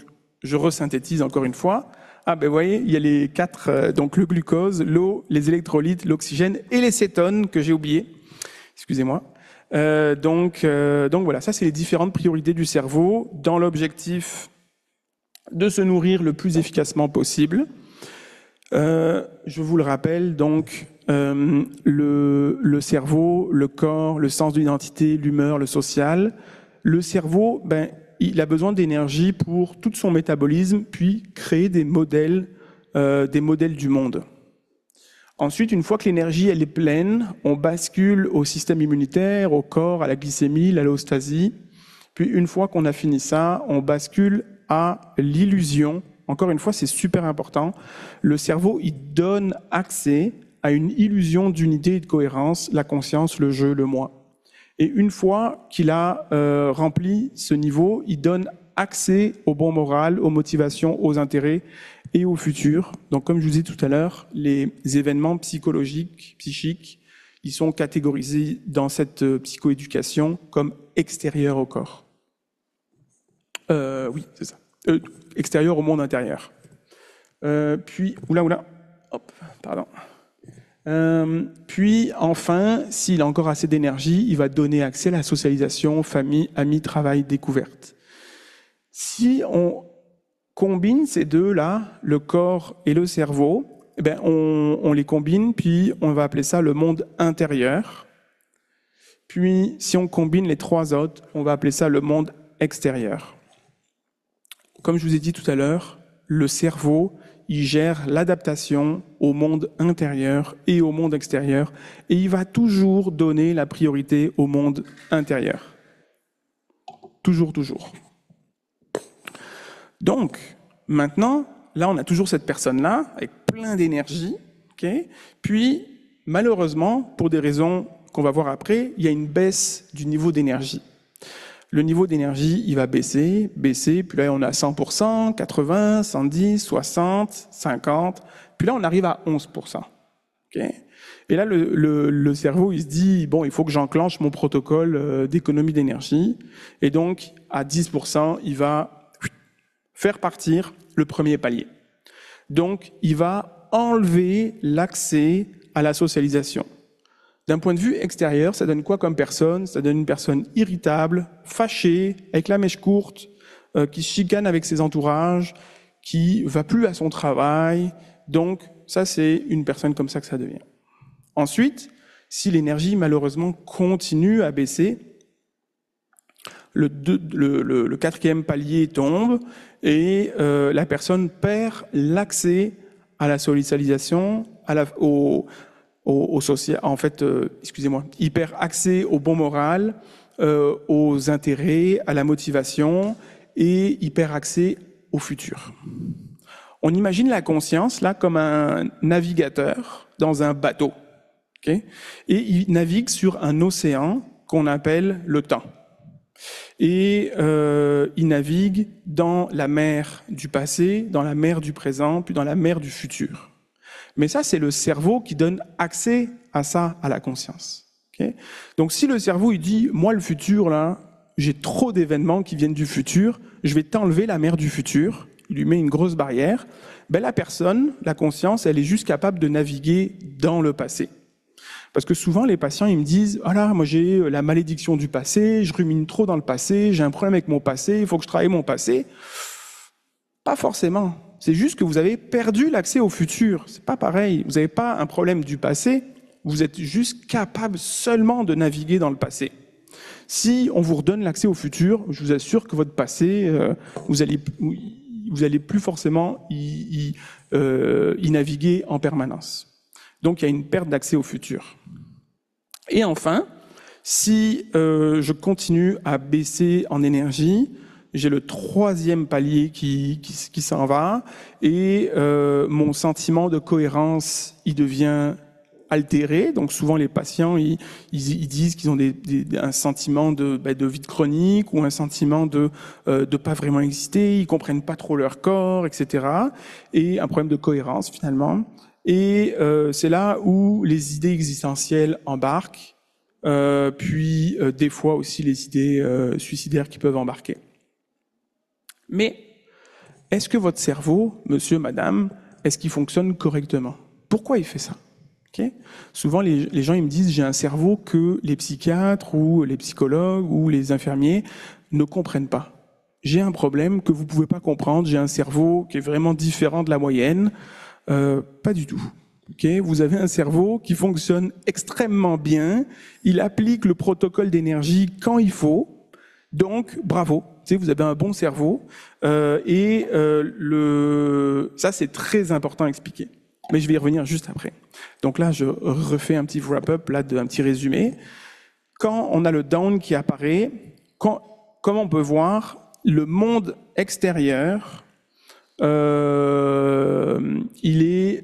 je resynthétise encore une fois. Ah ben vous voyez, il y a les quatre, donc le glucose, l'eau, les électrolytes, l'oxygène et les cétones que j'ai oubliés. Excusez-moi. Donc voilà, ça c'est les différentes priorités du cerveau dans l'objectif de se nourrir le plus efficacement possible. Je vous le rappelle, donc le cerveau, le corps, le sens de l'identité, l'humeur, le social. Le cerveau, ben, il a besoin d'énergie pour tout son métabolisme, puis créer des modèles du monde. Ensuite, une fois que l'énergie elle est pleine, on bascule au système immunitaire, au corps, à la glycémie, l'allostasie. Puis une fois qu'on a fini ça, on bascule à l'illusion. Encore une fois, c'est super important. Le cerveau, il donne accès à une illusion d'unité et de cohérence, la conscience, le je, le moi. Et une fois qu'il a rempli ce niveau, il donne accès au bon moral, aux motivations, aux intérêts et au futur. Donc, comme je vous disais tout à l'heure, les événements psychologiques, psychiques, ils sont catégorisés dans cette psychoéducation comme extérieurs au corps. Oui, c'est ça. Extérieurs au monde intérieur. Puis, hop, pardon. Puis, enfin, s'il a encore assez d'énergie, il va donner accès à la socialisation, famille, amis, travail, découverte. Si on combine ces deux-là, le corps et le cerveau, eh bien on les combine, puis on va appeler ça le monde intérieur. Puis, si on combine les trois autres, on va appeler ça le monde extérieur. Comme je vous ai dit tout à l'heure, le cerveau, il gère l'adaptation au monde intérieur et au monde extérieur, et il va toujours donner la priorité au monde intérieur. Toujours, toujours. Donc, maintenant, là, on a toujours cette personne-là, avec plein d'énergie, okay? Puis, malheureusement, pour des raisons qu'on va voir après, il y a une baisse du niveau d'énergie. Le niveau d'énergie, il va baisser, baisser, puis là, on a 100%, 80%, 110%, 60%, 50%, puis là, on arrive à 11%. Okay? Et là, le cerveau, il se dit, bon, il faut que j'enclenche mon protocole d'économie d'énergie, et donc, à 10%, il va faire partir le premier palier. Donc, il va enlever l'accès à la socialisation. D'un point de vue extérieur, ça donne quoi comme personne? Ça donne une personne irritable, fâchée, avec la mèche courte, qui se chicane avec ses entourages, qui va plus à son travail. Donc, ça, c'est une personne comme ça que ça devient. Ensuite, si l'énergie, malheureusement, continue à baisser, le quatrième palier tombe et la personne perd l'accès à la socialisation, il perd accès au bon moral, aux intérêts, à la motivation et il perd accès au futur. On imagine la conscience là comme un navigateur dans un bateau. Okay? Et il navigue sur un océan qu'on appelle le temps. Et il navigue dans la mer du passé, dans la mer du présent, puis dans la mer du futur. Mais ça, c'est le cerveau qui donne accès à ça, à la conscience. Okay? Donc si le cerveau, il dit « moi, le futur, là, j'ai trop d'événements qui viennent du futur, je vais t'enlever la mer du futur », il lui met une grosse barrière, ben, la personne, la conscience, elle est juste capable de naviguer dans le passé. Parce que souvent, les patients, ils me disent « Ah là, moi j'ai la malédiction du passé, je rumine trop dans le passé, j'ai un problème avec mon passé, il faut que je travaille mon passé. » Pas forcément. C'est juste que vous avez perdu l'accès au futur. C'est pas pareil. Vous n'avez pas un problème du passé, vous êtes juste capable seulement de naviguer dans le passé. Si on vous redonne l'accès au futur, je vous assure que votre passé, vous allez plus forcément y naviguer en permanence. Donc il y a une perte d'accès au futur. Et enfin, si je continue à baisser en énergie, j'ai le troisième palier qui s'en va, et mon sentiment de cohérence, il devient altéré. Donc souvent les patients, ils disent qu'ils ont un sentiment de vide chronique, ou un sentiment de pas vraiment exister, ils comprennent pas trop leur corps, etc. Et un problème de cohérence finalement. Et c'est là où les idées existentielles embarquent, puis des fois aussi les idées suicidaires qui peuvent embarquer. Mais est-ce que votre cerveau, monsieur, madame, est-ce qu'il fonctionne correctement? Pourquoi il fait ça? Okay? Souvent les gens ils me disent « j'ai un cerveau que les psychiatres ou les psychologues ou les infirmiers ne comprennent pas. J'ai un problème que vous ne pouvez pas comprendre, j'ai un cerveau qui est vraiment différent de la moyenne. » Pas du tout. Okay, vous avez un cerveau qui fonctionne extrêmement bien, il applique le protocole d'énergie quand il faut, donc bravo, vous avez un bon cerveau, ça c'est très important à expliquer, mais je vais y revenir juste après. Donc là je refais un petit wrap-up, un petit résumé. Quand on a le down qui apparaît, comme on peut voir, le monde extérieur,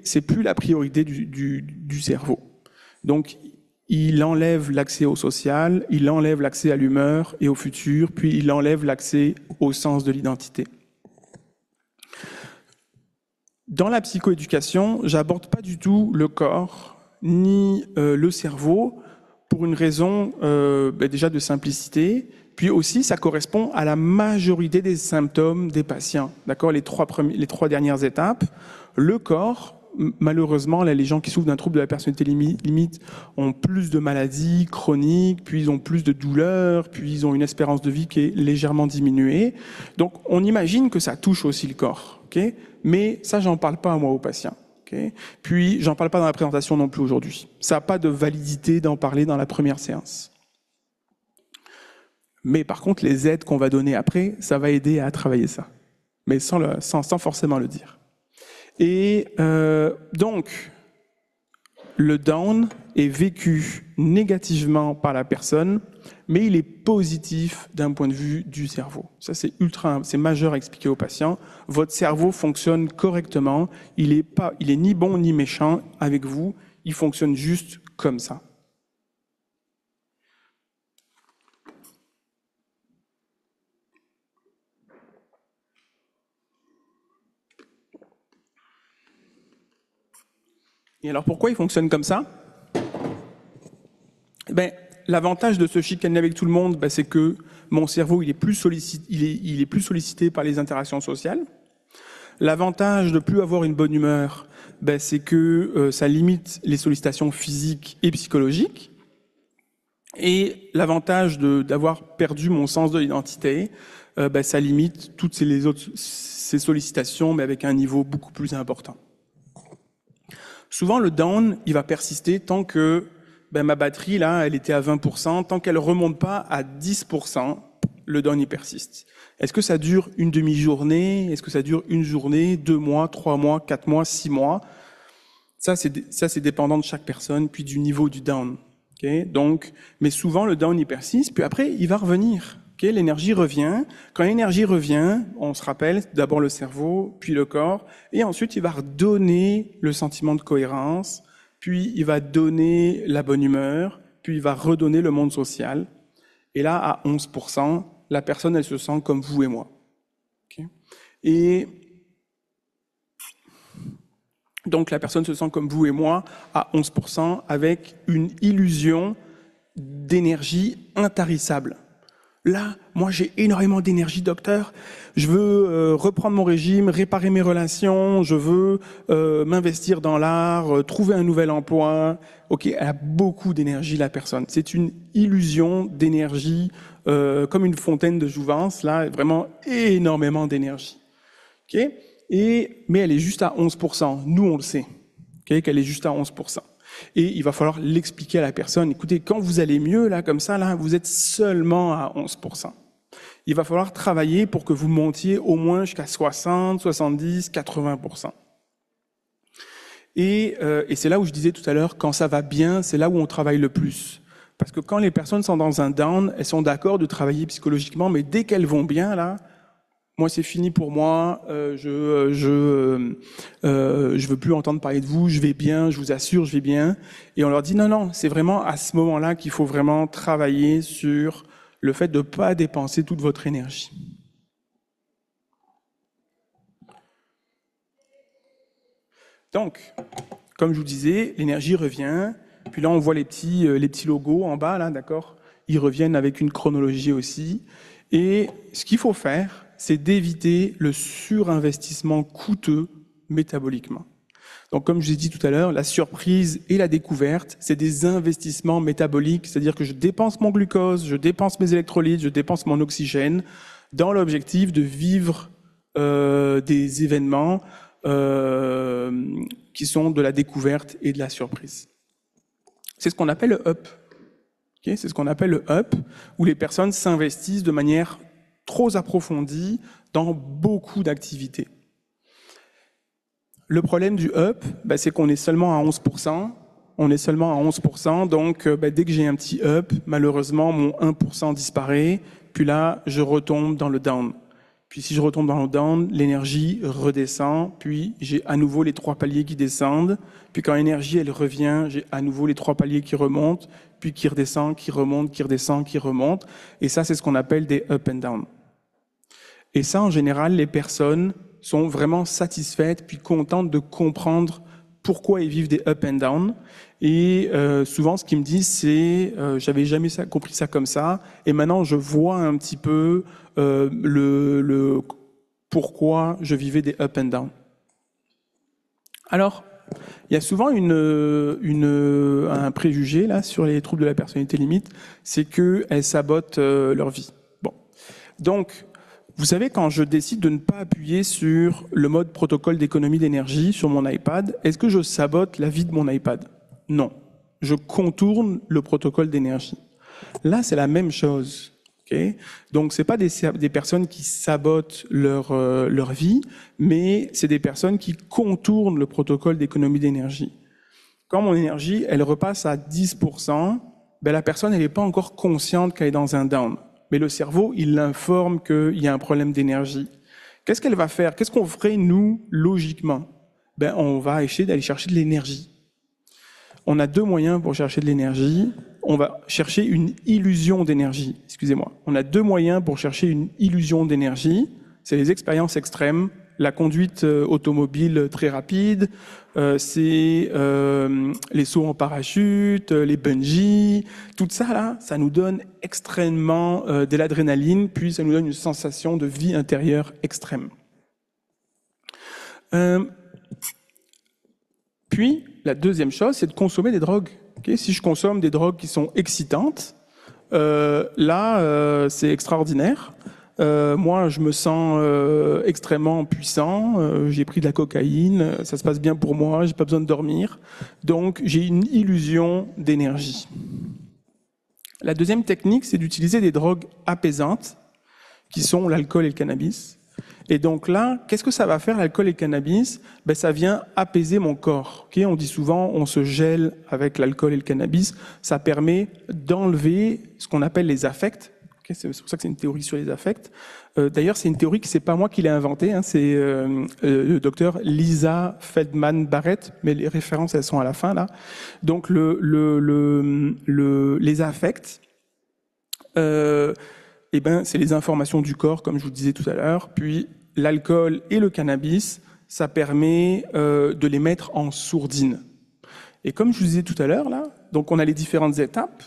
c'est plus la priorité du cerveau. Donc, il enlève l'accès au social, il enlève l'accès à l'humeur et au futur, puis il enlève l'accès au sens de l'identité. Dans la psychoéducation, j'aborde pas du tout le corps, ni le cerveau, pour une raison déjà de simplicité. Puis aussi, ça correspond à la majorité des symptômes des patients. D'accord, les trois dernières étapes. Le corps, malheureusement, là, les gens qui souffrent d'un trouble de la personnalité limite ont plus de maladies chroniques, puis ils ont plus de douleurs, puis ils ont une espérance de vie qui est légèrement diminuée. Donc, on imagine que ça touche aussi le corps. Okay, mais ça, j'en parle pas, moi, aux patients. Okay, puis, j'en parle pas dans la présentation non plus aujourd'hui. Ça n'a pas de validité d'en parler dans la première séance. Mais par contre, les aides qu'on va donner après, ça va aider à travailler ça, mais sans forcément le dire. Et donc, le down est vécu négativement par la personne, mais il est positif d'un point de vue du cerveau. Ça, c'est majeur à expliquer aux patients. Votre cerveau fonctionne correctement, il est ni bon ni méchant avec vous, il fonctionne juste comme ça. Et alors pourquoi il fonctionne comme ça? Ben, l'avantage de se chicaner avec tout le monde, c'est que mon cerveau il est plus sollicité par les interactions sociales. L'avantage de ne plus avoir une bonne humeur, c'est que ça limite les sollicitations physiques et psychologiques. Et l'avantage d'avoir perdu mon sens de l'identité, ça limite toutes ces sollicitations, mais avec un niveau beaucoup plus important. Souvent, le down, il va persister tant que ma batterie, là, elle était à 20%, tant qu'elle ne remonte pas à 10%, le down, il persiste. Est-ce que ça dure une demi-journée? Est-ce que ça dure une journée, 2 mois, 3 mois, 4 mois, 6 mois? Ça, c'est dépendant de chaque personne, puis du niveau du down. Okay, donc, mais souvent, le down, il persiste, puis après, il va revenir. Okay, l'énergie revient. Quand l'énergie revient, on se rappelle d'abord le cerveau, puis le corps, et ensuite il va redonner le sentiment de cohérence, puis il va donner la bonne humeur, puis il va redonner le monde social. Et là, à 11%, la personne, elle se sent comme vous et moi. Okay? Et donc, la personne se sent comme vous et moi à 11% avec une illusion d'énergie intarissable. Là, moi, j'ai énormément d'énergie, docteur. Je veux reprendre mon régime, réparer mes relations. Je veux m'investir dans l'art, trouver un nouvel emploi. Ok, elle a beaucoup d'énergie, la personne. C'est une illusion d'énergie, comme une fontaine de Jouvence. Là, vraiment énormément d'énergie. Ok, mais elle est juste à 11%. Nous, on le sait. Ok, qu'elle est juste à 11%. Et il va falloir l'expliquer à la personne. Écoutez, quand vous allez mieux, là, comme ça, là, vous êtes seulement à 11%. Il va falloir travailler pour que vous montiez au moins jusqu'à 60, 70, 80%. Et c'est là où je disais tout à l'heure, quand ça va bien, c'est là où on travaille le plus. Parce que quand les personnes sont dans un down, elles sont d'accord de travailler psychologiquement, mais dès qu'elles vont bien, là, moi, c'est fini pour moi, je veux plus entendre parler de vous, je vais bien, je vous assure, je vais bien. Et on leur dit, non, non, c'est vraiment à ce moment-là qu'il faut vraiment travailler sur le fait de ne pas dépenser toute votre énergie. Donc, comme je vous disais, l'énergie revient, puis là, on voit les petits logos en bas, là, d'accord? Ils reviennent avec une chronologie aussi. Et ce qu'il faut faire, c'est d'éviter le surinvestissement coûteux métaboliquement. Donc, comme je l'ai dit tout à l'heure, la surprise et la découverte, c'est des investissements métaboliques, c'est-à-dire que je dépense mon glucose, je dépense mes électrolytes, je dépense mon oxygène, dans l'objectif de vivre des événements qui sont de la découverte et de la surprise. C'est ce qu'on appelle le « up ». Okay? C'est ce qu'on appelle le « up », où les personnes s'investissent de manière trop approfondie dans beaucoup d'activités. Le problème du up, c'est qu'on est seulement à 11%. On est seulement à 11%, donc dès que j'ai un petit up, malheureusement, mon 1% disparaît, puis là, je retombe dans le down. Puis si je retombe dans le down, l'énergie redescend, puis j'ai à nouveau les trois paliers qui descendent, puis quand l'énergie, elle revient, j'ai à nouveau les trois paliers qui remontent, puis qui redescendent, qui remontent, qui redescendent, qui remontent, et ça, c'est ce qu'on appelle des up and down. Et ça, en général, les personnes sont vraiment satisfaites puis contentes de comprendre pourquoi ils vivent des up and down. Et souvent, ce qu'ils me disent, c'est « j'avais jamais compris ça comme ça, et maintenant je vois un petit peu le pourquoi je vivais des up and down ». Alors, il y a souvent un préjugé là, sur les troubles de la personnalité limite, c'est qu'elles sabotent leur vie. Bon. Donc, vous savez, quand je décide de ne pas appuyer sur le mode protocole d'économie d'énergie sur mon iPad, est-ce que je sabote la vie de mon iPad? Non. Je contourne le protocole d'énergie. Là, c'est la même chose. Okay? Donc, ce n'est pas des personnes qui sabotent leur vie, mais c'est des personnes qui contournent le protocole d'économie d'énergie. Quand mon énergie, elle repasse à 10%, la personne, elle n'est pas encore consciente qu'elle est dans un down. Mais le cerveau, il l'informe qu'il y a un problème d'énergie. Qu'est-ce qu'elle va faire? Qu'est-ce qu'on ferait, nous, logiquement? On va essayer d'aller chercher de l'énergie. On a deux moyens pour chercher de l'énergie. On va chercher une illusion d'énergie. Excusez-moi. On a deux moyens pour chercher une illusion d'énergie. C'est les expériences extrêmes, la conduite automobile très rapide, c'est les sauts en parachute, les bungees, tout ça là, ça nous donne extrêmement de l'adrénaline, puis ça nous donne une sensation de vie intérieure extrême. Puis, la deuxième chose, c'est de consommer des drogues. Okay? Si je consomme des drogues qui sont excitantes, c'est extraordinaire. Moi, je me sens extrêmement puissant, j'ai pris de la cocaïne, ça se passe bien pour moi, j'ai pas besoin de dormir, donc j'ai une illusion d'énergie. La deuxième technique, c'est d'utiliser des drogues apaisantes, qui sont l'alcool et le cannabis. Et donc là, qu'est-ce que ça va faire, l'alcool et le cannabis? Ça vient apaiser mon corps. Okay, on dit souvent, on se gèle avec l'alcool et le cannabis, ça permet d'enlever ce qu'on appelle les affects, Okay, c'est pour ça que c'est une théorie sur les affects. D'ailleurs, c'est une théorie que c'est pas moi qui l'ai inventée, hein, c'est le docteur Lisa Feldman Barrett, mais les références elles sont à la fin là. Donc les affects, eh ben c'est les informations du corps, comme je vous le disais tout à l'heure. Puis l'alcool et le cannabis, ça permet de les mettre en sourdine. Et comme je vous disais tout à l'heure là, donc on a les différentes étapes.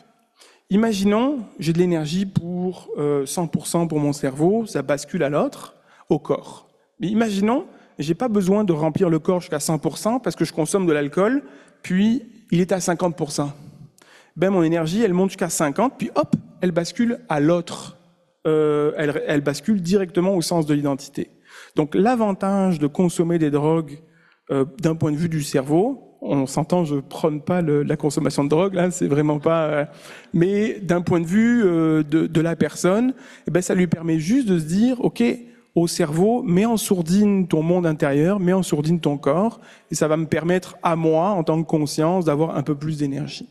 Imaginons, j'ai de l'énergie pour 100% pour mon cerveau, ça bascule à l'autre, au corps. Mais imaginons, j'ai pas besoin de remplir le corps jusqu'à 100% parce que je consomme de l'alcool, puis il est à 50%. Ben mon énergie, elle monte jusqu'à 50, puis hop, elle bascule à l'autre. Elle bascule directement au sens de l'identité. Donc l'avantage de consommer des drogues d'un point de vue du cerveau, on s'entend, je prône pas la consommation de drogue, là, c'est vraiment pas... mais d'un point de vue de la personne, eh ben, ça lui permet juste de se dire, ok, au cerveau, mets en sourdine ton monde intérieur, mets en sourdine ton corps, et ça va me permettre à moi, en tant que conscience, d'avoir un peu plus d'énergie.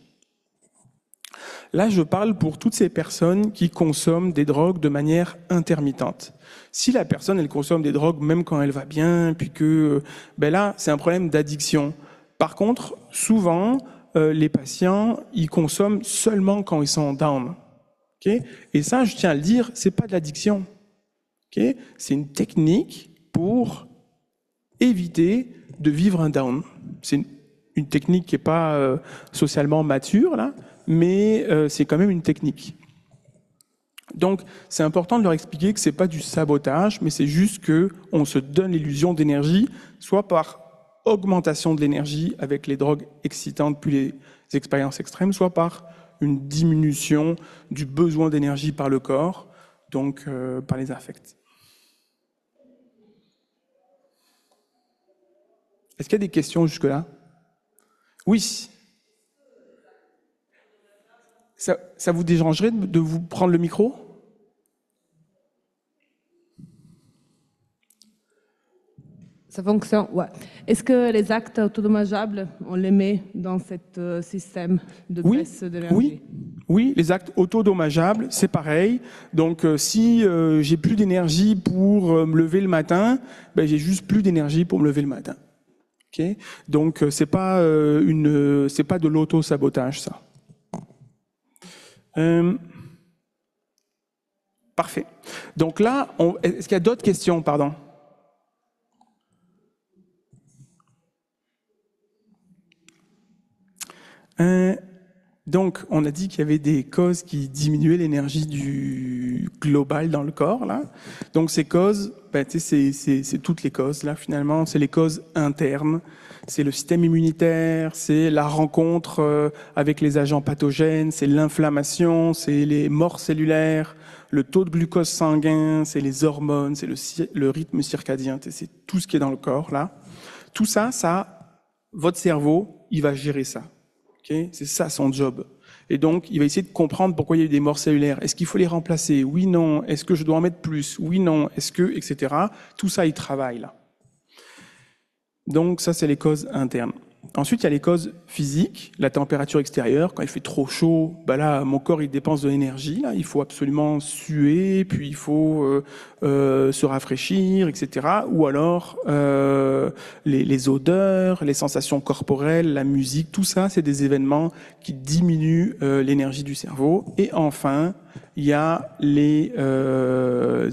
Là, je parle pour toutes ces personnes qui consomment des drogues de manière intermittente. Si la personne, elle consomme des drogues même quand elle va bien, puis que... ben là, c'est un problème d'addiction. Par contre, souvent, les patients, ils consomment seulement quand ils sont down. Okay? Et ça, je tiens à le dire, c'est pas de l'addiction. Okay? C'est une technique pour éviter de vivre un down. C'est une technique qui n'est pas socialement mature, là, mais c'est quand même une technique. Donc, c'est important de leur expliquer que c'est pas du sabotage, mais c'est juste que on se donne l'illusion d'énergie, soit par augmentation de l'énergie avec les drogues excitantes puis les expériences extrêmes, soit par une diminution du besoin d'énergie par le corps, donc par les affects. Est-ce qu'il y a des questions jusque-là? Oui. Ça vous dérangerait de vous prendre le micro? Ça fonctionne, ouais. Est-ce que les actes auto-dommageables, on les met dans ce système de baisse de l'énergie? Oui, oui, les actes auto-dommageables, c'est pareil. Donc, si j'ai plus d'énergie pour me lever le matin, ben, j'ai juste plus d'énergie pour me lever le matin. Okay? Donc, c'est pas de l'auto-sabotage, ça. Parfait. Donc là, est-ce qu'il y a d'autres questions, pardon? Donc, on a dit qu'il y avait des causes qui diminuaient l'énergie globale dans le corps. Là. Donc, ces causes, ben, c'est toutes les causes. Là, finalement, c'est les causes internes. C'est le système immunitaire, c'est la rencontre avec les agents pathogènes, c'est l'inflammation, c'est les morts cellulaires, le taux de glucose sanguin, c'est les hormones, c'est le rythme circadien. C'est tout ce qui est dans le corps. Là. Tout ça, votre cerveau, il va gérer ça. Okay, c'est ça son job. Et donc, il va essayer de comprendre pourquoi il y a eu des morts cellulaires. Est-ce qu'il faut les remplacer? Oui, non. Est-ce que je dois en mettre plus? Oui, non. Est-ce que, etc. Tout ça, il travaille là. Donc, ça, c'est les causes internes. Ensuite, il y a les causes physiques, la température extérieure. Quand il fait trop chaud, ben là, mon corps, il dépense de l'énergie. Il faut absolument suer, puis il faut se rafraîchir, etc. Ou alors, les odeurs, les sensations corporelles, la musique, tout ça, c'est des événements qui diminuent l'énergie du cerveau. Et enfin, il y a les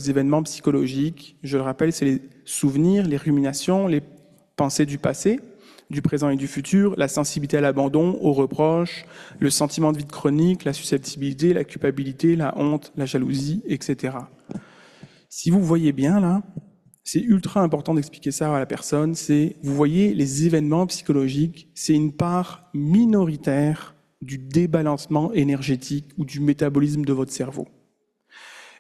événements psychologiques. Je le rappelle, c'est les souvenirs, les ruminations, les pensées du passé, du présent et du futur, la sensibilité à l'abandon, aux reproches, le sentiment de vide chronique, la susceptibilité, la culpabilité, la honte, la jalousie, etc. Si vous voyez bien là, c'est ultra important d'expliquer ça à la personne, vous voyez, les événements psychologiques, c'est une part minoritaire du débalancement énergétique ou du métabolisme de votre cerveau.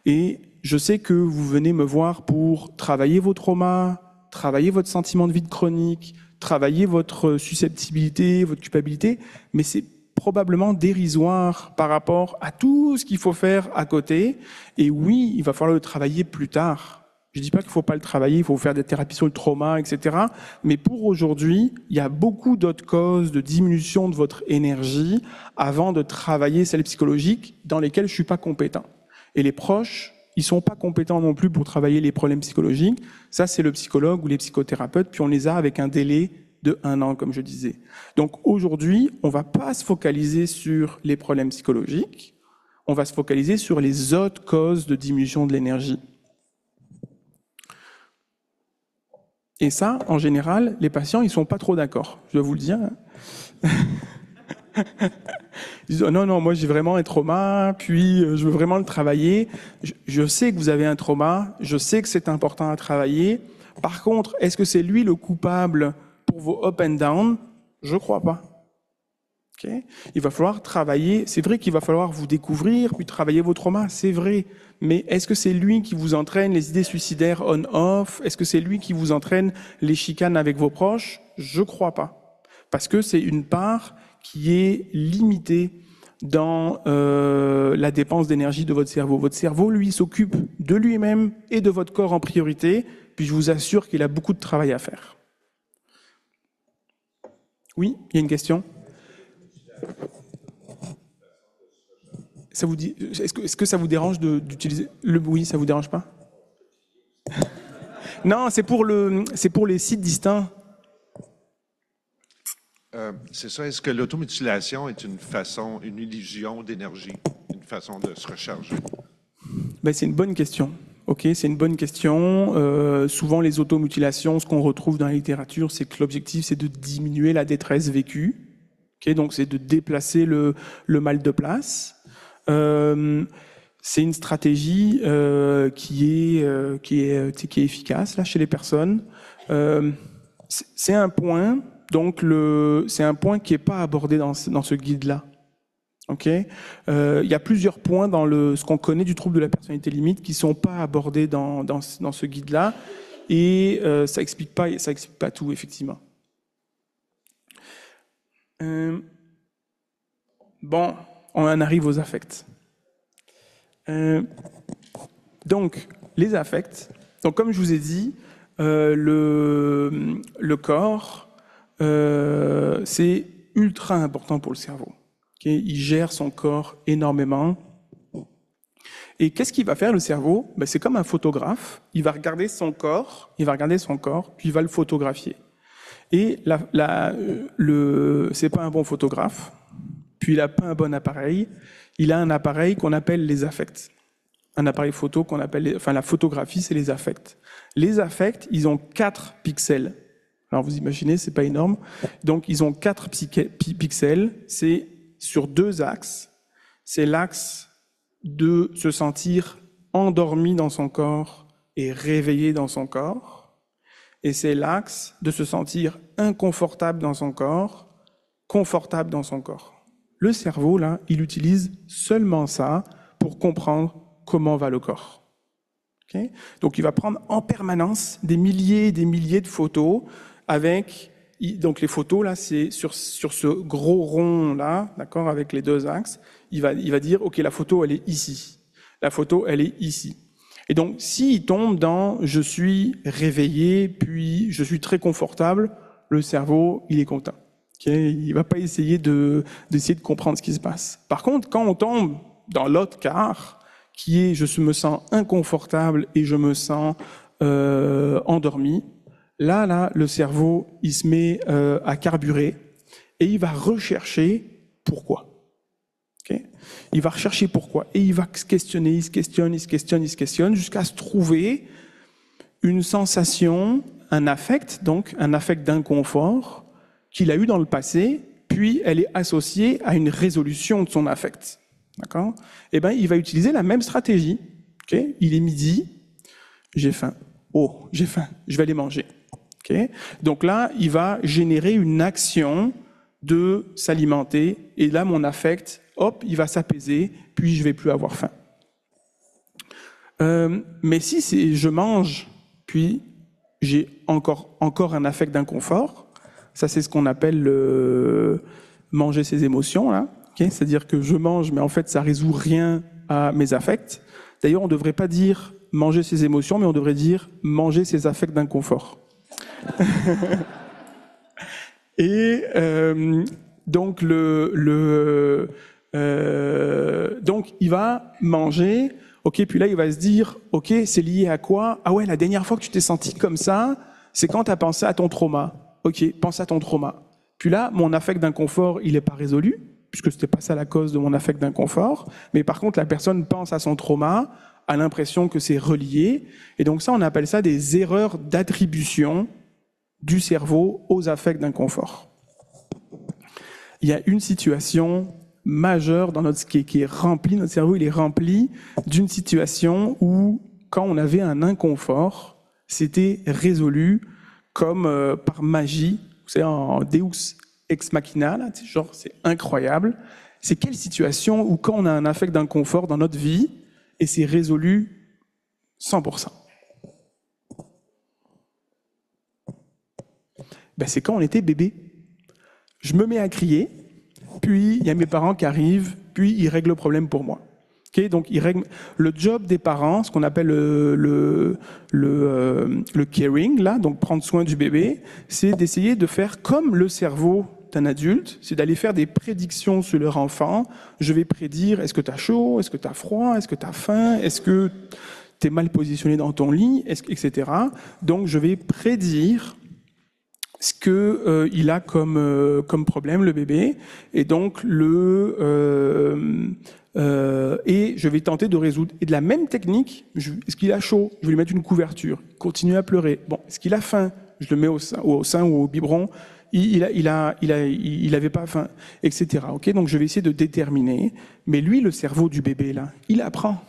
Et je sais que vous venez me voir pour travailler vos traumas, travailler votre sentiment de vide chronique, travailler votre susceptibilité, votre culpabilité, mais c'est probablement dérisoire par rapport à tout ce qu'il faut faire à côté. Et oui, il va falloir le travailler plus tard. Je ne dis pas qu'il ne faut pas le travailler, il faut faire des thérapies sur le trauma, etc. Mais pour aujourd'hui, il y a beaucoup d'autres causes de diminution de votre énergie avant de travailler celles psychologiques dans lesquelles je ne suis pas compétent. Et les proches, ils sont pas compétents non plus pour travailler les problèmes psychologiques. Ça, c'est le psychologue ou les psychothérapeutes, puis on les a avec un délai de 1 an, comme je disais. Donc aujourd'hui, on va pas se focaliser sur les problèmes psychologiques, on va se focaliser sur les autres causes de diminution de l'énergie. Et ça, en général, les patients, ils sont pas trop d'accord, je vais vous le dire. Ils disent, non, non, moi j'ai vraiment un trauma, puis je veux vraiment le travailler. Je sais que vous avez un trauma, je sais que c'est important à travailler. Par contre, est-ce que c'est lui le coupable pour vos up and down? Je crois pas. Okay? Il va falloir travailler, c'est vrai qu'il va falloir vous découvrir, puis travailler vos traumas, c'est vrai. Mais est-ce que c'est lui qui vous entraîne les idées suicidaires on-off? Est-ce que c'est lui qui vous entraîne les chicanes avec vos proches? Je crois pas. Parce que c'est une part qui est limité dans la dépense d'énergie de votre cerveau. Votre cerveau, lui, s'occupe de lui-même et de votre corps en priorité, puis je vous assure qu'il a beaucoup de travail à faire. Oui, il y a une question? Ça vous dit, est-ce que ça vous dérange d'utiliser le bruit? Ça vous dérange pas? Non, c'est pour les sites distincts. C'est ça. Est-ce que l'automutilation est une façon, une illusion d'énergie, une façon de se recharger? Ben, c'est une bonne question. Ok, c'est une bonne question. Souvent, les automutilations, ce qu'on retrouve dans la littérature, c'est que l'objectif, c'est de diminuer la détresse vécue. Ok, donc c'est de déplacer le mal de place. C'est une stratégie qui est efficace là chez les personnes. C'est un point. Donc, c'est un point qui n'est pas abordé dans ce guide-là. Okay? Y a plusieurs points dans ce qu'on connaît du trouble de la personnalité limite qui ne sont pas abordés dans ce guide-là. Et ça explique pas tout, effectivement. Bon, on en arrive aux affects. Donc, les affects. Donc, comme je vous ai dit, le corps... c'est ultra important pour le cerveau. Okay? Il gère son corps énormément. Et qu'est-ce qu'il va faire le cerveau? Ben, c'est comme un photographe. Il va regarder son corps, puis il va le photographier. Et c'est pas un bon photographe, puis il a pas un bon appareil. Il a un appareil qu'on appelle les affects. Un appareil photo qu'on appelle, la photographie, c'est les affects. Les affects, ils ont 4 pixels. Alors vous imaginez, c'est pas énorme. Donc ils ont 4 pixels, c'est sur 2 axes. C'est l'axe de se sentir endormi dans son corps et réveillé dans son corps. Et c'est l'axe de se sentir inconfortable dans son corps, confortable dans son corps. Le cerveau, là, il utilise seulement ça pour comprendre comment va le corps. Okay? Donc il va prendre en permanence des milliers et des milliers de photos. Donc les photos là, c'est sur ce gros rond là, d'accord, avec les 2 axes, il va dire ok, la photo elle est ici, la photo elle est ici. Et donc s'il tombe dans je suis réveillé, puis je suis très confortable, le cerveau il est content. Okay, il va pas essayer d'essayer de comprendre ce qui se passe. Par contre, quand on tombe dans l'autre quart qui est je me sens inconfortable et je me sens endormi, Là, le cerveau, il se met à carburer et il va rechercher pourquoi. Okay? Il va rechercher pourquoi et il va se questionner, il se questionne jusqu'à se trouver une sensation, un affect, donc un affect d'inconfort qu'il a eu dans le passé, puis elle est associée à une résolution de son affect. D'accord? Eh ben, il va utiliser la même stratégie. Okay? Il est midi, j'ai faim. Oh, j'ai faim, je vais aller manger. Okay. Donc là, il va générer une action de s'alimenter, et là, mon affect, hop, il va s'apaiser, puis je vais plus avoir faim. Mais si c'est je mange, puis j'ai encore un affect d'inconfort, ça c'est ce qu'on appelle manger ses émotions, là. Okay. C'est-à-dire que je mange, mais en fait, ça résout rien à mes affects. D'ailleurs, on ne devrait pas dire manger ses émotions, mais on devrait dire manger ses affects d'inconfort. Et donc donc il va manger. OK, puis là, il va se dire, OK, c'est lié à quoi? Ah ouais, la dernière fois que tu t'es senti comme ça, c'est quand tu as pensé à ton trauma. OK, pense à ton trauma. Puis là, mon affect d'inconfort, il n'est pas résolu, puisque c'était pas ça la cause de mon affect d'inconfort. Mais par contre, la personne pense à son trauma, a l'impression que c'est relié. Et donc ça, on appelle ça des erreurs d'attribution du cerveau aux affects d'inconfort. Il y a une situation majeure dans notre qui est remplie, notre cerveau, il est rempli d'une situation où, quand on avait un inconfort, c'était résolu comme par magie, vous savez, en Deus ex machina, là, genre c'est incroyable. C'est quelle situation où quand on a un affect d'inconfort dans notre vie, et c'est résolu 100%? Ben, c'est quand on était bébé. Je me mets à crier, puis il y a mes parents qui arrivent, puis ils règlent le problème pour moi. Okay, donc ils règlent... Le job des parents, ce qu'on appelle le caring, là, donc prendre soin du bébé, c'est d'essayer de faire comme le cerveau d'un adulte, c'est d'aller faire des prédictions sur leur enfant. Je vais prédire, est-ce que tu as chaud, est-ce que tu as froid, est-ce que tu as faim, est-ce que tu es mal positionné dans ton lit, etc. Donc je vais prédire ce qu'il a comme problème, le bébé, et donc et je vais tenter de résoudre. Et de la même technique, est-ce qu'il a chaud? Je vais lui mettre une couverture, il continue à pleurer. Bon, est-ce qu'il a faim? Je le mets au sein ou au biberon. Il avait pas faim, etc. Okay, donc je vais essayer de déterminer. Mais lui, le cerveau du bébé, là, il apprend.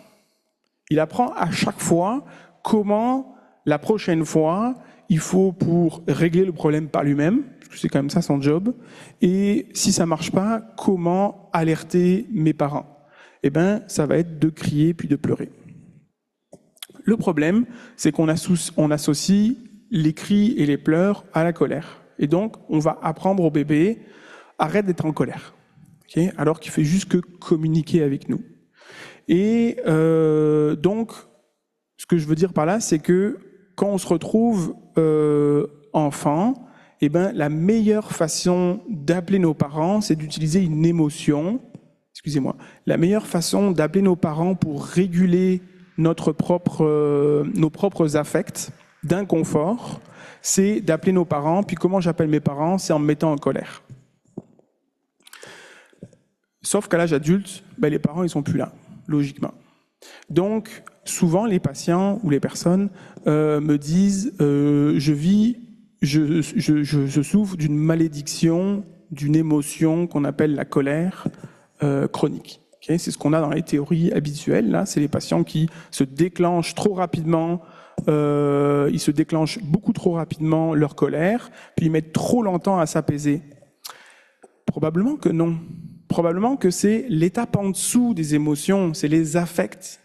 Il apprend à chaque fois comment, la prochaine fois, il faut pour régler le problème par lui-même, parce que c'est quand même ça son job, et si ça marche pas, comment alerter mes parents? Eh bien, ça va être de crier puis de pleurer. Le problème, c'est qu'on associe les cris et les pleurs à la colère. Et donc, on va apprendre au bébé, arrête d'être en colère, okay, alors qu'il fait juste que communiquer avec nous. Et donc, ce que je veux dire par là, c'est que quand on se retrouve enfant, eh ben, la meilleure façon d'appeler nos parents, c'est d'utiliser une émotion. Excusez-moi. La meilleure façon d'appeler nos parents pour réguler nos propres affects d'inconfort, c'est d'appeler nos parents. Puis comment j'appelle mes parents? C'est en me mettant en colère. Sauf qu'à l'âge adulte, ben, les parents, ils sont plus là, logiquement. Donc, souvent, les patients ou les personnes me disent « je souffre d'une malédiction, d'une émotion qu'on appelle la colère chronique. » Okay, c'est ce qu'on a dans les théories habituelles. Là, c'est les patients qui se déclenchent trop rapidement, ils se déclenchent beaucoup trop rapidement leur colère, puis ils mettent trop longtemps à s'apaiser. Probablement que non. Probablement que c'est l'étape en dessous des émotions, c'est les affects.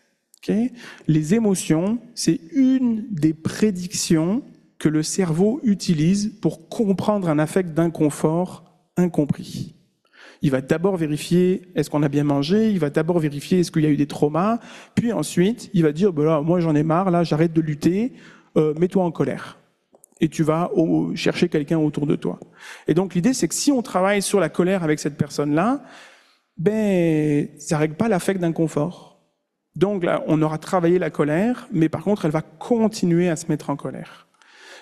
Okay. Les émotions, c'est une des prédictions que le cerveau utilise pour comprendre un affect d'inconfort incompris. Il va d'abord vérifier est-ce qu'on a bien mangé, il va d'abord vérifier est-ce qu'il y a eu des traumas, puis ensuite il va dire bah là, moi j'en ai marre, là j'arrête de lutter, mets-toi en colère. Et tu vas chercher quelqu'un autour de toi. Et donc l'idée c'est que si on travaille sur la colère avec cette personne-là, ben ça règle pas l'affect d'inconfort. Donc là, on aura travaillé la colère, mais par contre, elle va continuer à se mettre en colère.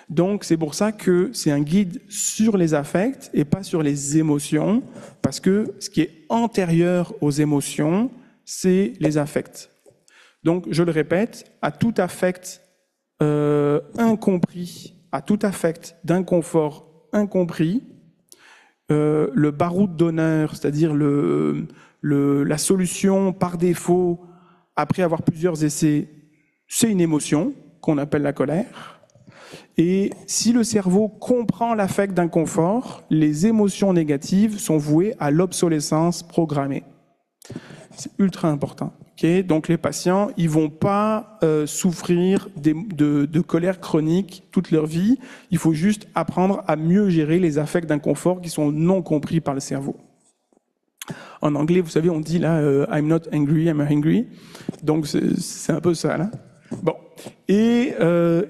Donc c'est pour ça que c'est un guide sur les affects et pas sur les émotions, parce que ce qui est antérieur aux émotions, c'est les affects. Donc je le répète, à tout affect incompris, à tout affect d'inconfort incompris, le baroud d'honneur, c'est-à-dire la solution par défaut, après avoir plusieurs essais, c'est une émotion qu'on appelle la colère. Et si le cerveau comprend l'affect d'inconfort, les émotions négatives sont vouées à l'obsolescence programmée. C'est ultra important. Okay, donc les patients, ils vont pas souffrir de colère chronique toute leur vie. Il faut juste apprendre à mieux gérer les affects d'inconfort qui sont non compris par le cerveau. En anglais, vous savez, on dit là « I'm not angry, I'm hungry ». Donc c'est un peu ça, là. Bon. Et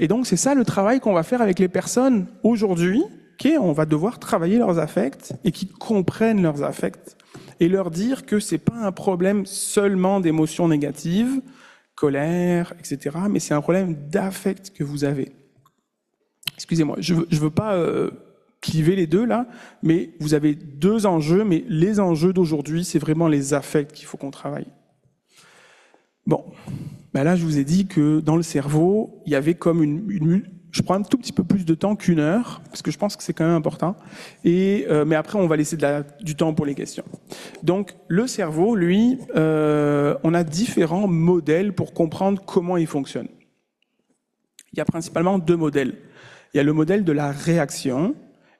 donc c'est ça le travail qu'on va faire avec les personnes aujourd'hui, okay, on va devoir travailler leurs affects et qu'ils comprennent leurs affects et leur dire que c'est pas un problème seulement d'émotions négatives, colère, etc. Mais c'est un problème d'affect que vous avez. Excusez-moi, je veux pas cliver les deux là, mais vous avez deux enjeux, mais les enjeux d'aujourd'hui, c'est vraiment les affects qu'il faut qu'on travaille. Bon, ben là je vous ai dit que dans le cerveau, il y avait comme une je prends un tout petit peu plus de temps qu'une heure, parce que je pense que c'est quand même important, et, mais après on va laisser du temps pour les questions. Donc le cerveau, lui, on a différents modèles pour comprendre comment il fonctionne. Il y a principalement deux modèles. Il y a le modèle de la réaction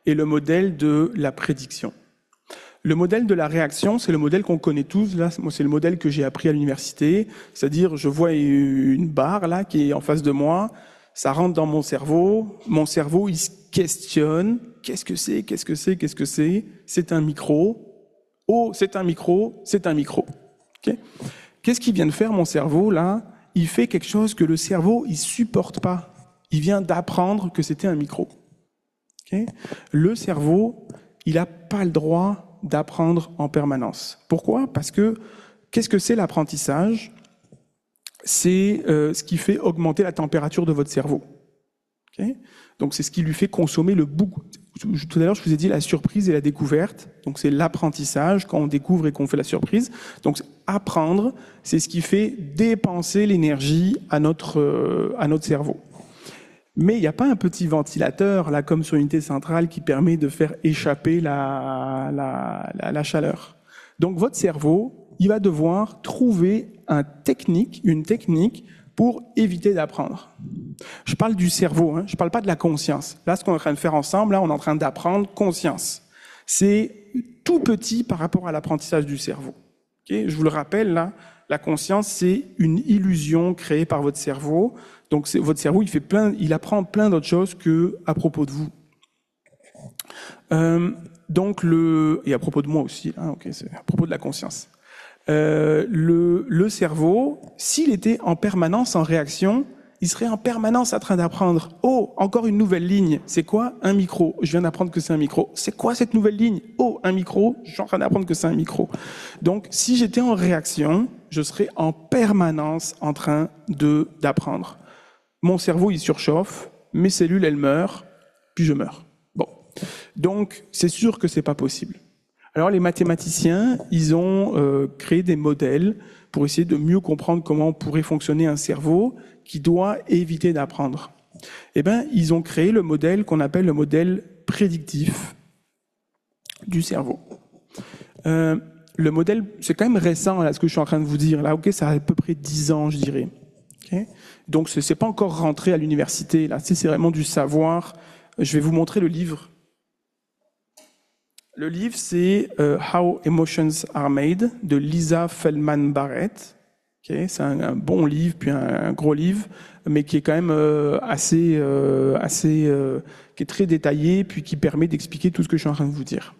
et le modèle de la prédiction. Le modèle de la réaction, c'est le modèle qu'on connaît tous. Là, moi, c'est le modèle que j'ai appris à l'université, c'est-à-dire je vois une barre là qui est en face de moi, ça rentre dans mon cerveau il se questionne, qu'est-ce que c'est, c'est un micro, oh c'est un micro. Okay. Qu'est-ce qu'il vient de faire mon cerveau là? Il fait quelque chose que le cerveau il supporte pas, il vient d'apprendre que c'était un micro. Okay. Le cerveau, il n'a pas le droit d'apprendre en permanence. Pourquoi? Parce que, qu'est-ce que c'est l'apprentissage? C'est ce qui fait augmenter la température de votre cerveau. Okay. Donc c'est ce qui lui fait consommer le beaucoup. Tout à l'heure, je vous ai dit la surprise et la découverte. Donc c'est l'apprentissage, quand on découvre et qu'on fait la surprise. Donc apprendre, c'est ce qui fait dépenser l'énergie à notre cerveau. Mais il n'y a pas un petit ventilateur, là, comme sur l'unité centrale, qui permet de faire échapper la chaleur. Donc votre cerveau, il va devoir trouver une technique pour éviter d'apprendre. Je parle du cerveau, hein, je ne parle pas de la conscience. Là, ce qu'on est en train de faire ensemble, là, on est en train d'apprendre conscience. C'est tout petit par rapport à l'apprentissage du cerveau. Okay, je vous le rappelle, là, la conscience, c'est une illusion créée par votre cerveau. Donc votre cerveau, il apprend plein d'autres choses que à propos de vous. Et à propos de moi aussi, hein, okay, c'est à propos de la conscience. Le cerveau, s'il était en permanence en réaction, il serait en permanence en train d'apprendre. Oh, encore une nouvelle ligne. C'est quoi? Un micro. Je viens d'apprendre que c'est un micro. C'est quoi cette nouvelle ligne? Oh, un micro. Je suis en train d'apprendre que c'est un micro. Donc, si j'étais en réaction, je serais en permanence en train d'apprendre. Mon cerveau, il surchauffe. Mes cellules, elles meurent. Puis je meurs. Bon. Donc, c'est sûr que c'est pas possible. Alors les mathématiciens, ils ont créé des modèles pour essayer de mieux comprendre comment pourrait fonctionner un cerveau qui doit éviter d'apprendre. Eh bien, ils ont créé le modèle qu'on appelle le modèle prédictif du cerveau. Le modèle, c'est quand même récent, là, ce que je suis en train de vous dire. Là, ok, ça a à peu près 10 ans, je dirais. Okay. Donc, c'est pas encore rentré à l'université. Là, c'est vraiment du savoir. Je vais vous montrer le livre. Le livre, c'est How Emotions Are Made de Lisa Feldman Barrett. Okay, c'est un bon livre, puis un gros livre, mais qui est quand même qui est très détaillé, puis qui permet d'expliquer tout ce que je suis en train de vous dire.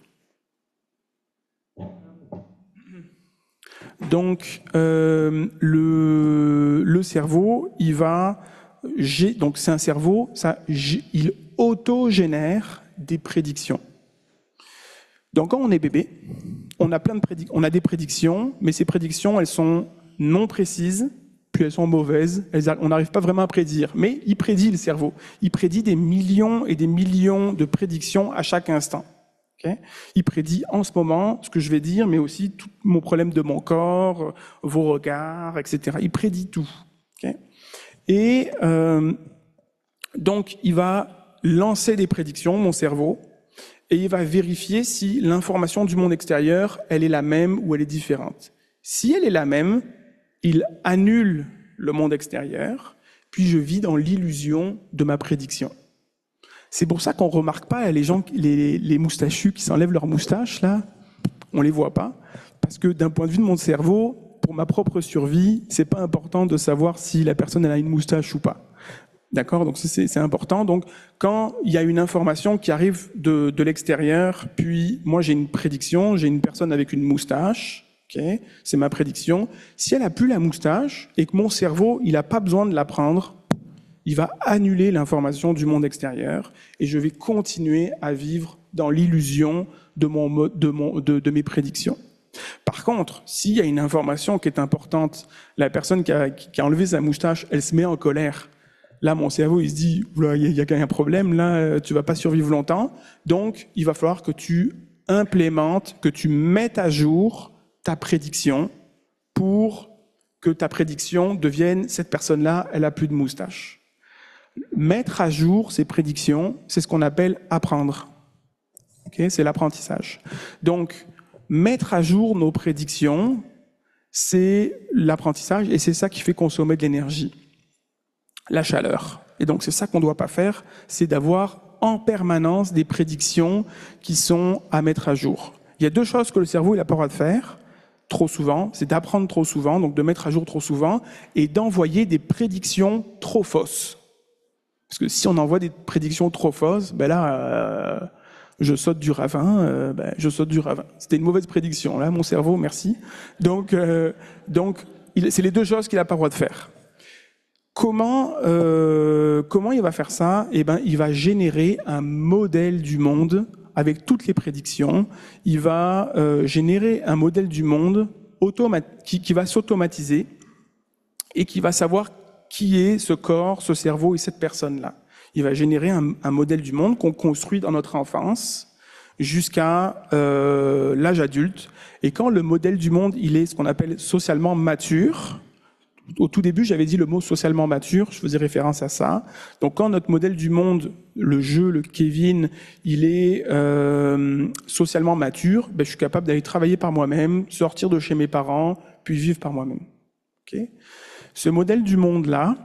Donc, le cerveau, donc c'est un cerveau, il autogénère des prédictions. Donc quand on est bébé, on a des prédictions, mais ces prédictions, elles sont non précises, puis elles sont mauvaises, on n'arrive pas vraiment à prédire. Mais il prédit le cerveau, il prédit des millions et des millions de prédictions à chaque instant. Okay, il prédit en ce moment ce que je vais dire, mais aussi tout mon problème de mon corps, vos regards, etc. Il prédit tout. Okay, et donc il va lancer des prédictions, mon cerveau, et il va vérifier si l'information du monde extérieur, elle est la même ou elle est différente. Si elle est la même, il annule le monde extérieur, puis je vis dans l'illusion de ma prédiction. C'est pour ça qu'on ne remarque pas les gens, les moustachus qui s'enlèvent leurs moustaches, là, on ne les voit pas, parce que d'un point de vue de mon cerveau, pour ma propre survie, ce n'est pas important de savoir si la personne elle a une moustache ou pas. D'accord, donc c'est important. Donc quand il y a une information qui arrive de l'extérieur, puis moi j'ai une prédiction, j'ai une personne avec une moustache, okay, c'est ma prédiction. Si elle n'a plus la moustache et que mon cerveau il n'a pas besoin de la prendre, il va annuler l'information du monde extérieur et je vais continuer à vivre dans l'illusion de mes prédictions. Par contre, s'il y a une information qui est importante, la personne qui a enlevé sa moustache, elle se met en colère. Là, mon cerveau, il se dit, il y a quand même un problème, là, tu vas pas survivre longtemps. Donc, il va falloir que tu implémentes, que tu mettes à jour ta prédiction pour que ta prédiction devienne, cette personne-là, elle a plus de moustache. Mettre à jour ses prédictions, c'est ce qu'on appelle apprendre. Okay, c'est l'apprentissage. Donc, mettre à jour nos prédictions, c'est l'apprentissage et c'est ça qui fait consommer de l'énergie, la chaleur. Et donc, c'est ça qu'on ne doit pas faire, c'est d'avoir en permanence des prédictions qui sont à mettre à jour. Il y a deux choses que le cerveau n'a pas le droit de faire trop souvent, c'est d'apprendre trop souvent, donc de mettre à jour trop souvent, et d'envoyer des prédictions trop fausses. Parce que si on envoie des prédictions trop fausses, ben là, je saute du ravin, C'était une mauvaise prédiction, là, mon cerveau, merci. Donc c'est les deux choses qu'il n'a pas le droit de faire. Comment il va faire ça? Eh ben, il va générer un modèle du monde avec toutes les prédictions. Il va générer un modèle du monde qui va s'automatiser et qui va savoir qui est ce corps, ce cerveau et cette personne-là. Il va générer un modèle du monde qu'on construit dans notre enfance jusqu'à l'âge adulte. Et quand le modèle du monde, il est ce qu'on appelle socialement mature, au tout début, j'avais dit le mot socialement mature, je faisais référence à ça. Donc quand notre modèle du monde, le jeu, le Kevin, il est socialement mature, ben, je suis capable d'aller travailler par moi-même, sortir de chez mes parents, puis vivre par moi-même. Okay ? Ce modèle du monde-là,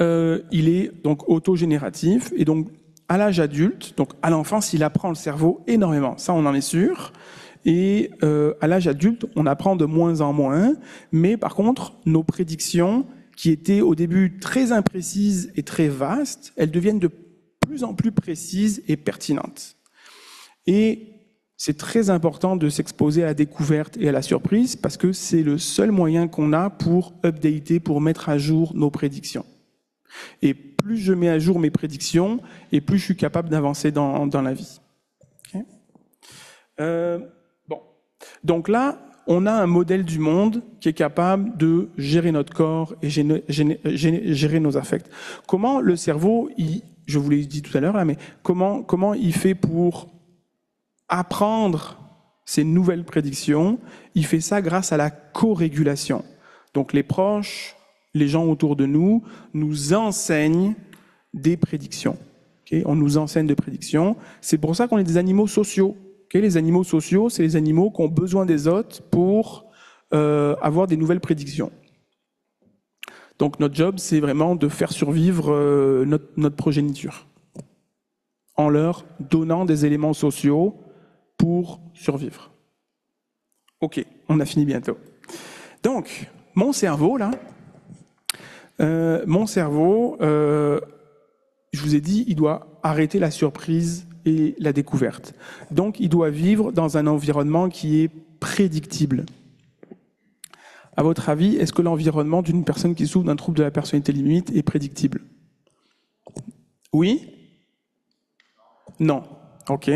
il est donc autogénératif, et donc à l'âge adulte, donc à l'enfance, il apprend le cerveau énormément, ça on en est sûr. Et à l'âge adulte, on apprend de moins en moins, mais par contre, nos prédictions, qui étaient au début très imprécises et très vastes, elles deviennent de plus en plus précises et pertinentes. Et c'est très important de s'exposer à la découverte et à la surprise, parce que c'est le seul moyen qu'on a pour updater, pour mettre à jour nos prédictions. Et plus je mets à jour mes prédictions, et plus je suis capable d'avancer dans la vie. Okay. Donc là, on a un modèle du monde qui est capable de gérer notre corps et gérer nos affects. Comment le cerveau, je vous l'ai dit tout à l'heure, mais comment il fait pour apprendre ces nouvelles prédictions? Il fait ça grâce à la co-régulation. Donc les proches, les gens autour de nous, nous enseignent des prédictions. Okay, on nous enseigne des prédictions. C'est pour ça qu'on est des animaux sociaux. Okay, les animaux sociaux, c'est les animaux qui ont besoin des autres pour avoir des nouvelles prédictions. Donc notre job, c'est vraiment de faire survivre notre progéniture en leur donnant des éléments sociaux pour survivre. Ok, on a fini bientôt. Donc, mon cerveau, je vous ai dit, il doit arrêter la surprise et la découverte. Donc, il doit vivre dans un environnement qui est prédictible. À votre avis, est-ce que l'environnement d'une personne qui souffre d'un trouble de la personnalité limite est prédictible? Oui? Non. Ok.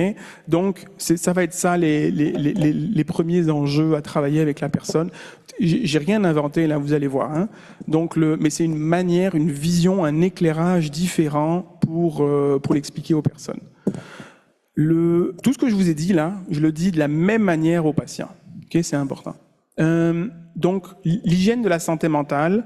Donc, ça va être ça les premiers enjeux à travailler avec la personne. J'ai rien inventé là, vous allez voir. Hein. Donc, mais c'est une manière, une vision, un éclairage différent pour l'expliquer aux personnes. Tout ce que je vous ai dit là, je le dis de la même manière aux patients. Okay, c'est important. Donc, l'hygiène de la santé mentale,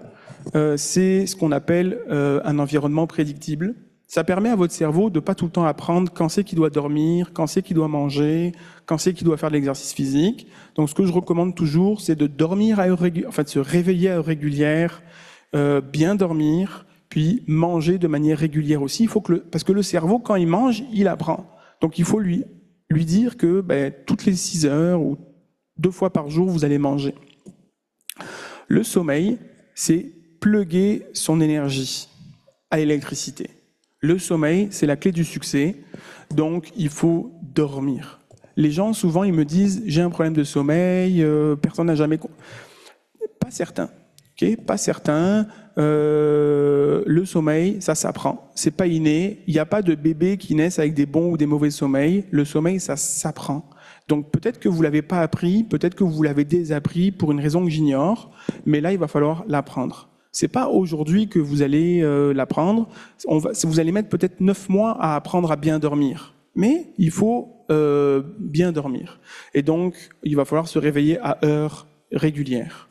c'est ce qu'on appelle un environnement prédictible. Ça permet à votre cerveau de pas tout le temps apprendre quand c'est qu'il doit dormir, quand c'est qu'il doit manger, quand c'est qu'il doit faire de l'exercice physique. Donc, ce que je recommande toujours, c'est de dormir à heure régulière, en fait, se réveiller à heure régulière, bien dormir, puis manger de manière régulière aussi. Il faut que parce que le cerveau, quand il mange, il apprend. Donc il faut lui dire que toutes les 6 heures ou 2 fois par jour, vous allez manger. Le sommeil, c'est plugger son énergie à l'électricité. Le sommeil, c'est la clé du succès, donc il faut dormir. Les gens, souvent, ils me disent « j'ai un problème de sommeil, personne n'a jamais... » Pas certain. Okay, pas certain. Le sommeil, ça s'apprend. C'est pas inné. Il n'y a pas de bébé qui naissent avec des bons ou des mauvais sommeils. Le sommeil, ça s'apprend. Donc peut-être que vous ne l'avez pas appris, peut-être que vous l'avez désappris pour une raison que j'ignore, mais là il va falloir l'apprendre. C'est pas aujourd'hui que vous allez l'apprendre, vous allez mettre peut-être 9 mois à apprendre à bien dormir. Mais il faut bien dormir. Et donc il va falloir se réveiller à heures régulières.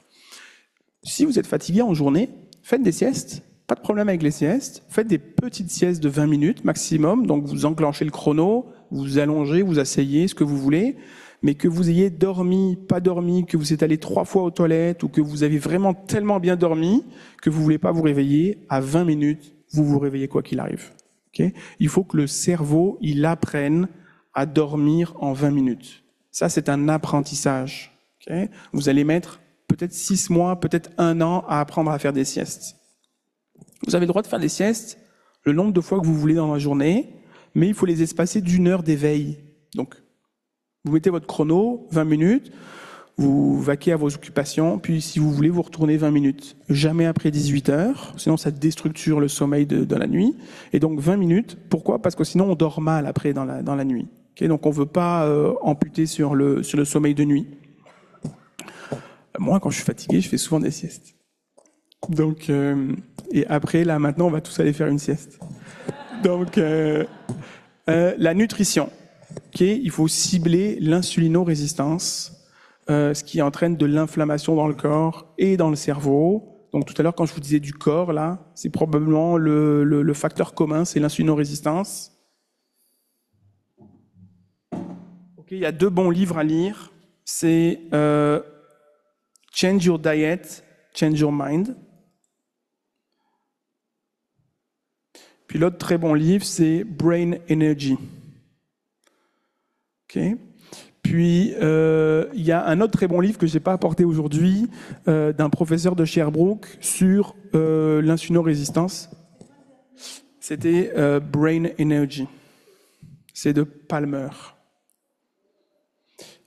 Si vous êtes fatigué en journée, faites des siestes. Pas de problème avec les siestes, faites des petites siestes de 20 minutes maximum, donc vous enclenchez le chrono, vous allongez, vous asseyez, ce que vous voulez, mais que vous ayez dormi, pas dormi, que vous êtes allé 3 fois aux toilettes ou que vous avez vraiment tellement bien dormi que vous ne voulez pas vous réveiller, à 20 minutes, vous vous réveillez quoi qu'il arrive. Okay ? Il faut que le cerveau, il apprenne à dormir en 20 minutes. Ça, c'est un apprentissage. Okay ? Vous allez mettre peut-être 6 mois, peut-être 1 an à apprendre à faire des siestes. Vous avez le droit de faire des siestes le nombre de fois que vous voulez dans la journée, mais il faut les espacer d'1 heure d'éveil. Donc, vous mettez votre chrono, 20 minutes, vous vaquez à vos occupations, puis si vous voulez, vous retournez 20 minutes. Jamais après 18 heures, sinon ça déstructure le sommeil de la nuit. Et donc 20 minutes, pourquoi ? Parce que sinon on dort mal après dans la nuit. Okay ? Donc on ne veut pas amputer sur le sommeil de nuit. Moi, quand je suis fatigué, je fais souvent des siestes. Donc, et après, là, maintenant, on va tous aller faire une sieste. Donc, la nutrition. Okay, il faut cibler l'insulinorésistance, ce qui entraîne de l'inflammation dans le corps et dans le cerveau. Donc, tout à l'heure, quand je vous disais du corps, là, c'est probablement le facteur commun, c'est l'insulinorésistance. Okay, il y a 2 bons livres à lire. C'est Change Your Diet, Change Your Mind. Puis l'autre très bon livre, c'est Brain Energy. Okay. Puis il y a un autre très bon livre que je n'ai pas apporté aujourd'hui, d'un professeur de Sherbrooke sur l'insulinorésistance. C'était Brain Energy. C'est de Palmer.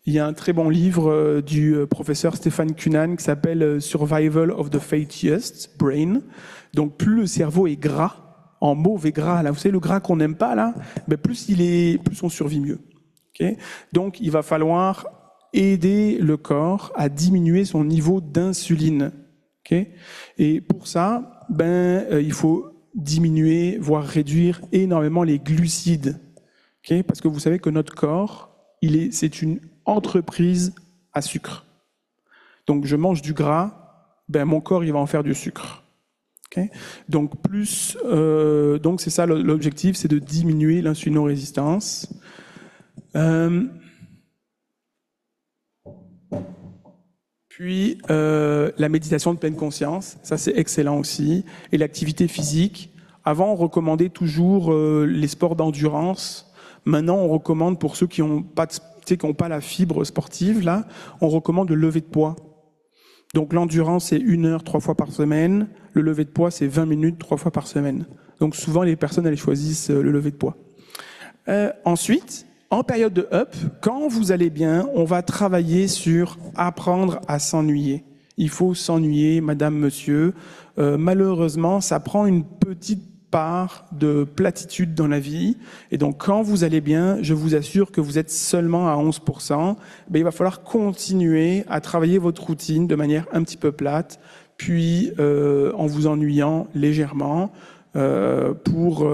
Il y a un très bon livre du professeur Stéphane Cunan qui s'appelle Survival of the Fatiest Brain. Donc plus le cerveau est gras, en mauvais gras, là, vous savez le gras qu'on n'aime pas là, ben plus on survit mieux. Okay ? Donc il va falloir aider le corps à diminuer son niveau d'insuline. Okay ? Et pour ça, il faut diminuer, voire réduire énormément les glucides. Okay ? Parce que vous savez que notre corps, c'est une entreprise à sucre. Donc je mange du gras, mon corps il va en faire du sucre. Okay, donc c'est ça l'objectif, c'est de diminuer l'insulinorésistance. Puis la méditation de pleine conscience, ça c'est excellent aussi, et l'activité physique. Avant on recommandait toujours les sports d'endurance. Maintenant on recommande pour ceux qui n'ont pas de qui n'ont pas la fibre sportive, là, on recommande le lever de poids. Donc l'endurance, c'est 1 heure 3 fois par semaine. Le lever de poids, c'est 20 minutes 3 fois par semaine. Donc souvent, les personnes, elles choisissent le lever de poids. Ensuite, en période de up, quand vous allez bien, on va travailler sur apprendre à s'ennuyer. Il faut s'ennuyer, madame, monsieur. Malheureusement, ça prend une petite part de platitude dans la vie, et donc quand vous allez bien, je vous assure que vous êtes seulement à 11%, il va falloir continuer à travailler votre routine de manière un petit peu plate, puis en vous ennuyant légèrement pour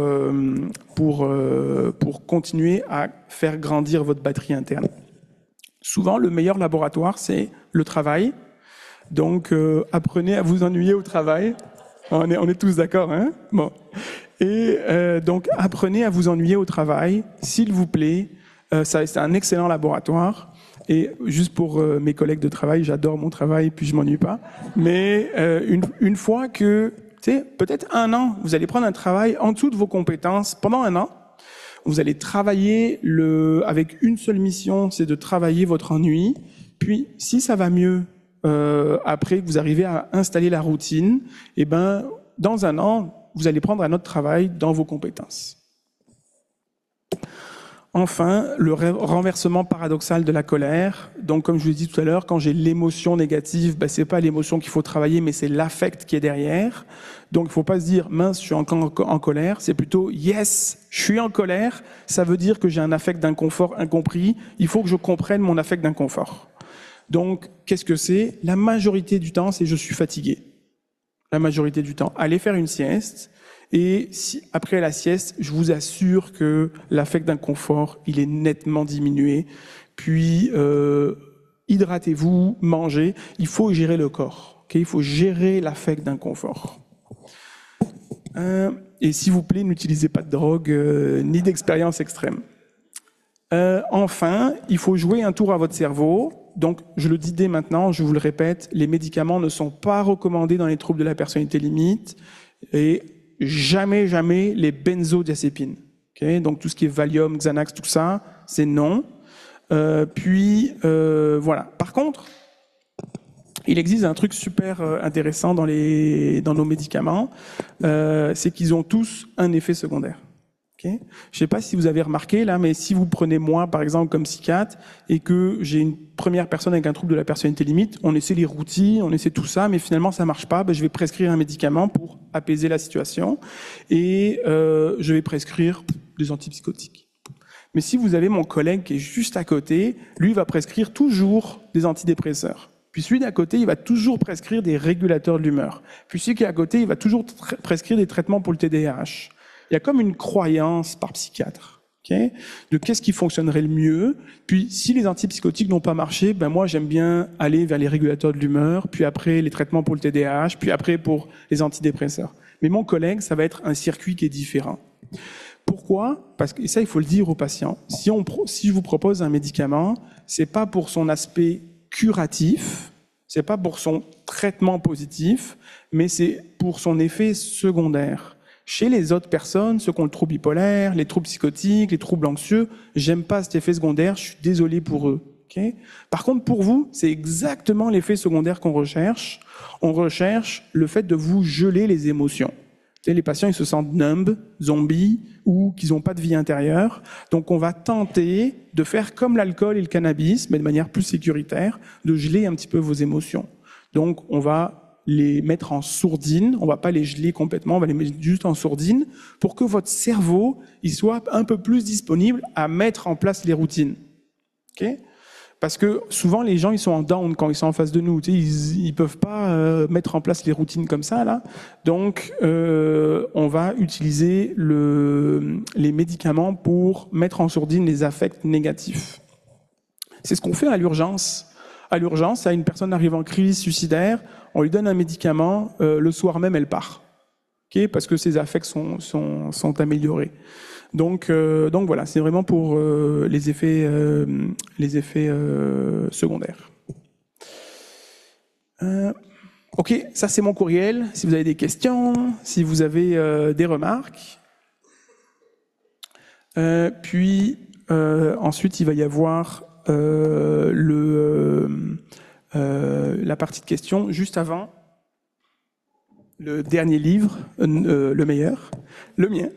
continuer à faire grandir votre batterie interne. Souvent, le meilleur laboratoire, c'est le travail, donc apprenez à vous ennuyer au travail. On est tous d'accord, hein ? Bon. Et donc, apprenez à vous ennuyer au travail, s'il vous plaît. C'est un excellent laboratoire. Et juste pour mes collègues de travail, j'adore mon travail, puis je m'ennuie pas. Mais une fois que, peut-être 1 an, vous allez prendre un travail en dessous de vos compétences pendant 1 an. Vous allez travailler avec une seule mission, c'est de travailler votre ennui. Puis, si ça va mieux, après que vous arrivez à installer la routine, et dans 1 an, vous allez prendre un autre travail dans vos compétences. Enfin, le renversement paradoxal de la colère. Donc, comme je vous l'ai dit tout à l'heure, quand j'ai l'émotion négative, ben, c'est pas l'émotion qu'il faut travailler, mais c'est l'affect qui est derrière. Donc, il faut pas se dire, mince, je suis en colère. C'est plutôt, yes, je suis en colère. Ça veut dire que j'ai un affect d'inconfort incompris. Il faut que je comprenne mon affect d'inconfort. Donc, qu'est-ce que c'est? La majorité du temps, c'est je suis fatigué. La majorité du temps. Allez faire une sieste. Et si, après la sieste, je vous assure que l'affect d'inconfort, il est nettement diminué. Puis, hydratez-vous, mangez. Il faut gérer le corps. Okay, il faut gérer l'affect d'inconfort. Et s'il vous plaît, n'utilisez pas de drogue ni d'expérience extrême. Enfin, il faut jouer un tour à votre cerveau. Donc, je le dis dès maintenant, je vous le répète, les médicaments ne sont pas recommandés dans les troubles de la personnalité limite. Et jamais, jamais les benzodiazépines. Okay, donc tout ce qui est Valium, Xanax, tout ça, c'est non. Voilà. Par contre, il existe un truc super intéressant dans nos médicaments, c'est qu'ils ont tous un effet secondaire. Okay, je ne sais pas si vous avez remarqué là, mais si vous prenez moi, par exemple, comme psychiatre, et que j'ai une première personne avec un trouble de la personnalité limite, on essaie les routilles, on essaie tout ça, mais finalement ça marche pas, ben, je vais prescrire un médicament pour apaiser la situation, et je vais prescrire des antipsychotiques. Mais si vous avez mon collègue qui est juste à côté, lui va prescrire toujours des antidépresseurs. Puis celui d'à côté, il va toujours prescrire des régulateurs de l'humeur. Puis celui qui est à côté, il va toujours prescrire des traitements pour le TDAH. Il y a comme une croyance par psychiatre, okay, de qu'est-ce qui fonctionnerait le mieux. Puis, si les antipsychotiques n'ont pas marché, ben moi j'aime bien aller vers les régulateurs de l'humeur, puis après les traitements pour le TDAH, puis après pour les antidépresseurs. Mais mon collègue, ça va être un circuit qui est différent. Pourquoi? Parce que, et ça il faut le dire aux patients, si je vous propose un médicament, c'est pas pour son aspect curatif, c'est pas pour son traitement positif, mais c'est pour son effet secondaire. Chez les autres personnes, ceux qui ont le trouble bipolaire, les troubles psychotiques, les troubles anxieux, j'aime pas cet effet secondaire, je suis désolé pour eux. Okay? Par contre, pour vous, c'est exactement l'effet secondaire qu'on recherche. On recherche le fait de vous geler les émotions. Et les patients, ils se sentent numbs, zombies, ou qu'ils n'ont pas de vie intérieure. Donc on va tenter de faire comme l'alcool et le cannabis, mais de manière plus sécuritaire, de geler un petit peu vos émotions. Donc on va les mettre en sourdine, on va pas les geler complètement, on va les mettre juste en sourdine pour que votre cerveau, il soit un peu plus disponible à mettre en place les routines. Okay? Parce que souvent les gens, ils sont en down quand ils sont en face de nous, tu sais, ils peuvent pas mettre en place les routines comme ça là. Donc on va utiliser les médicaments pour mettre en sourdine les affects négatifs. C'est ce qu'on fait à l'urgence. À l'urgence, à une personne arrive en crise suicidaire, on lui donne un médicament, le soir même elle part, okay, parce que ses affects sont améliorés. Donc voilà, c'est vraiment pour les effets secondaires. Ok, ça c'est mon courriel, si vous avez des questions, si vous avez des remarques. Ensuite il va y avoir la partie de questions juste avant le dernier livre, le meilleur, le mien.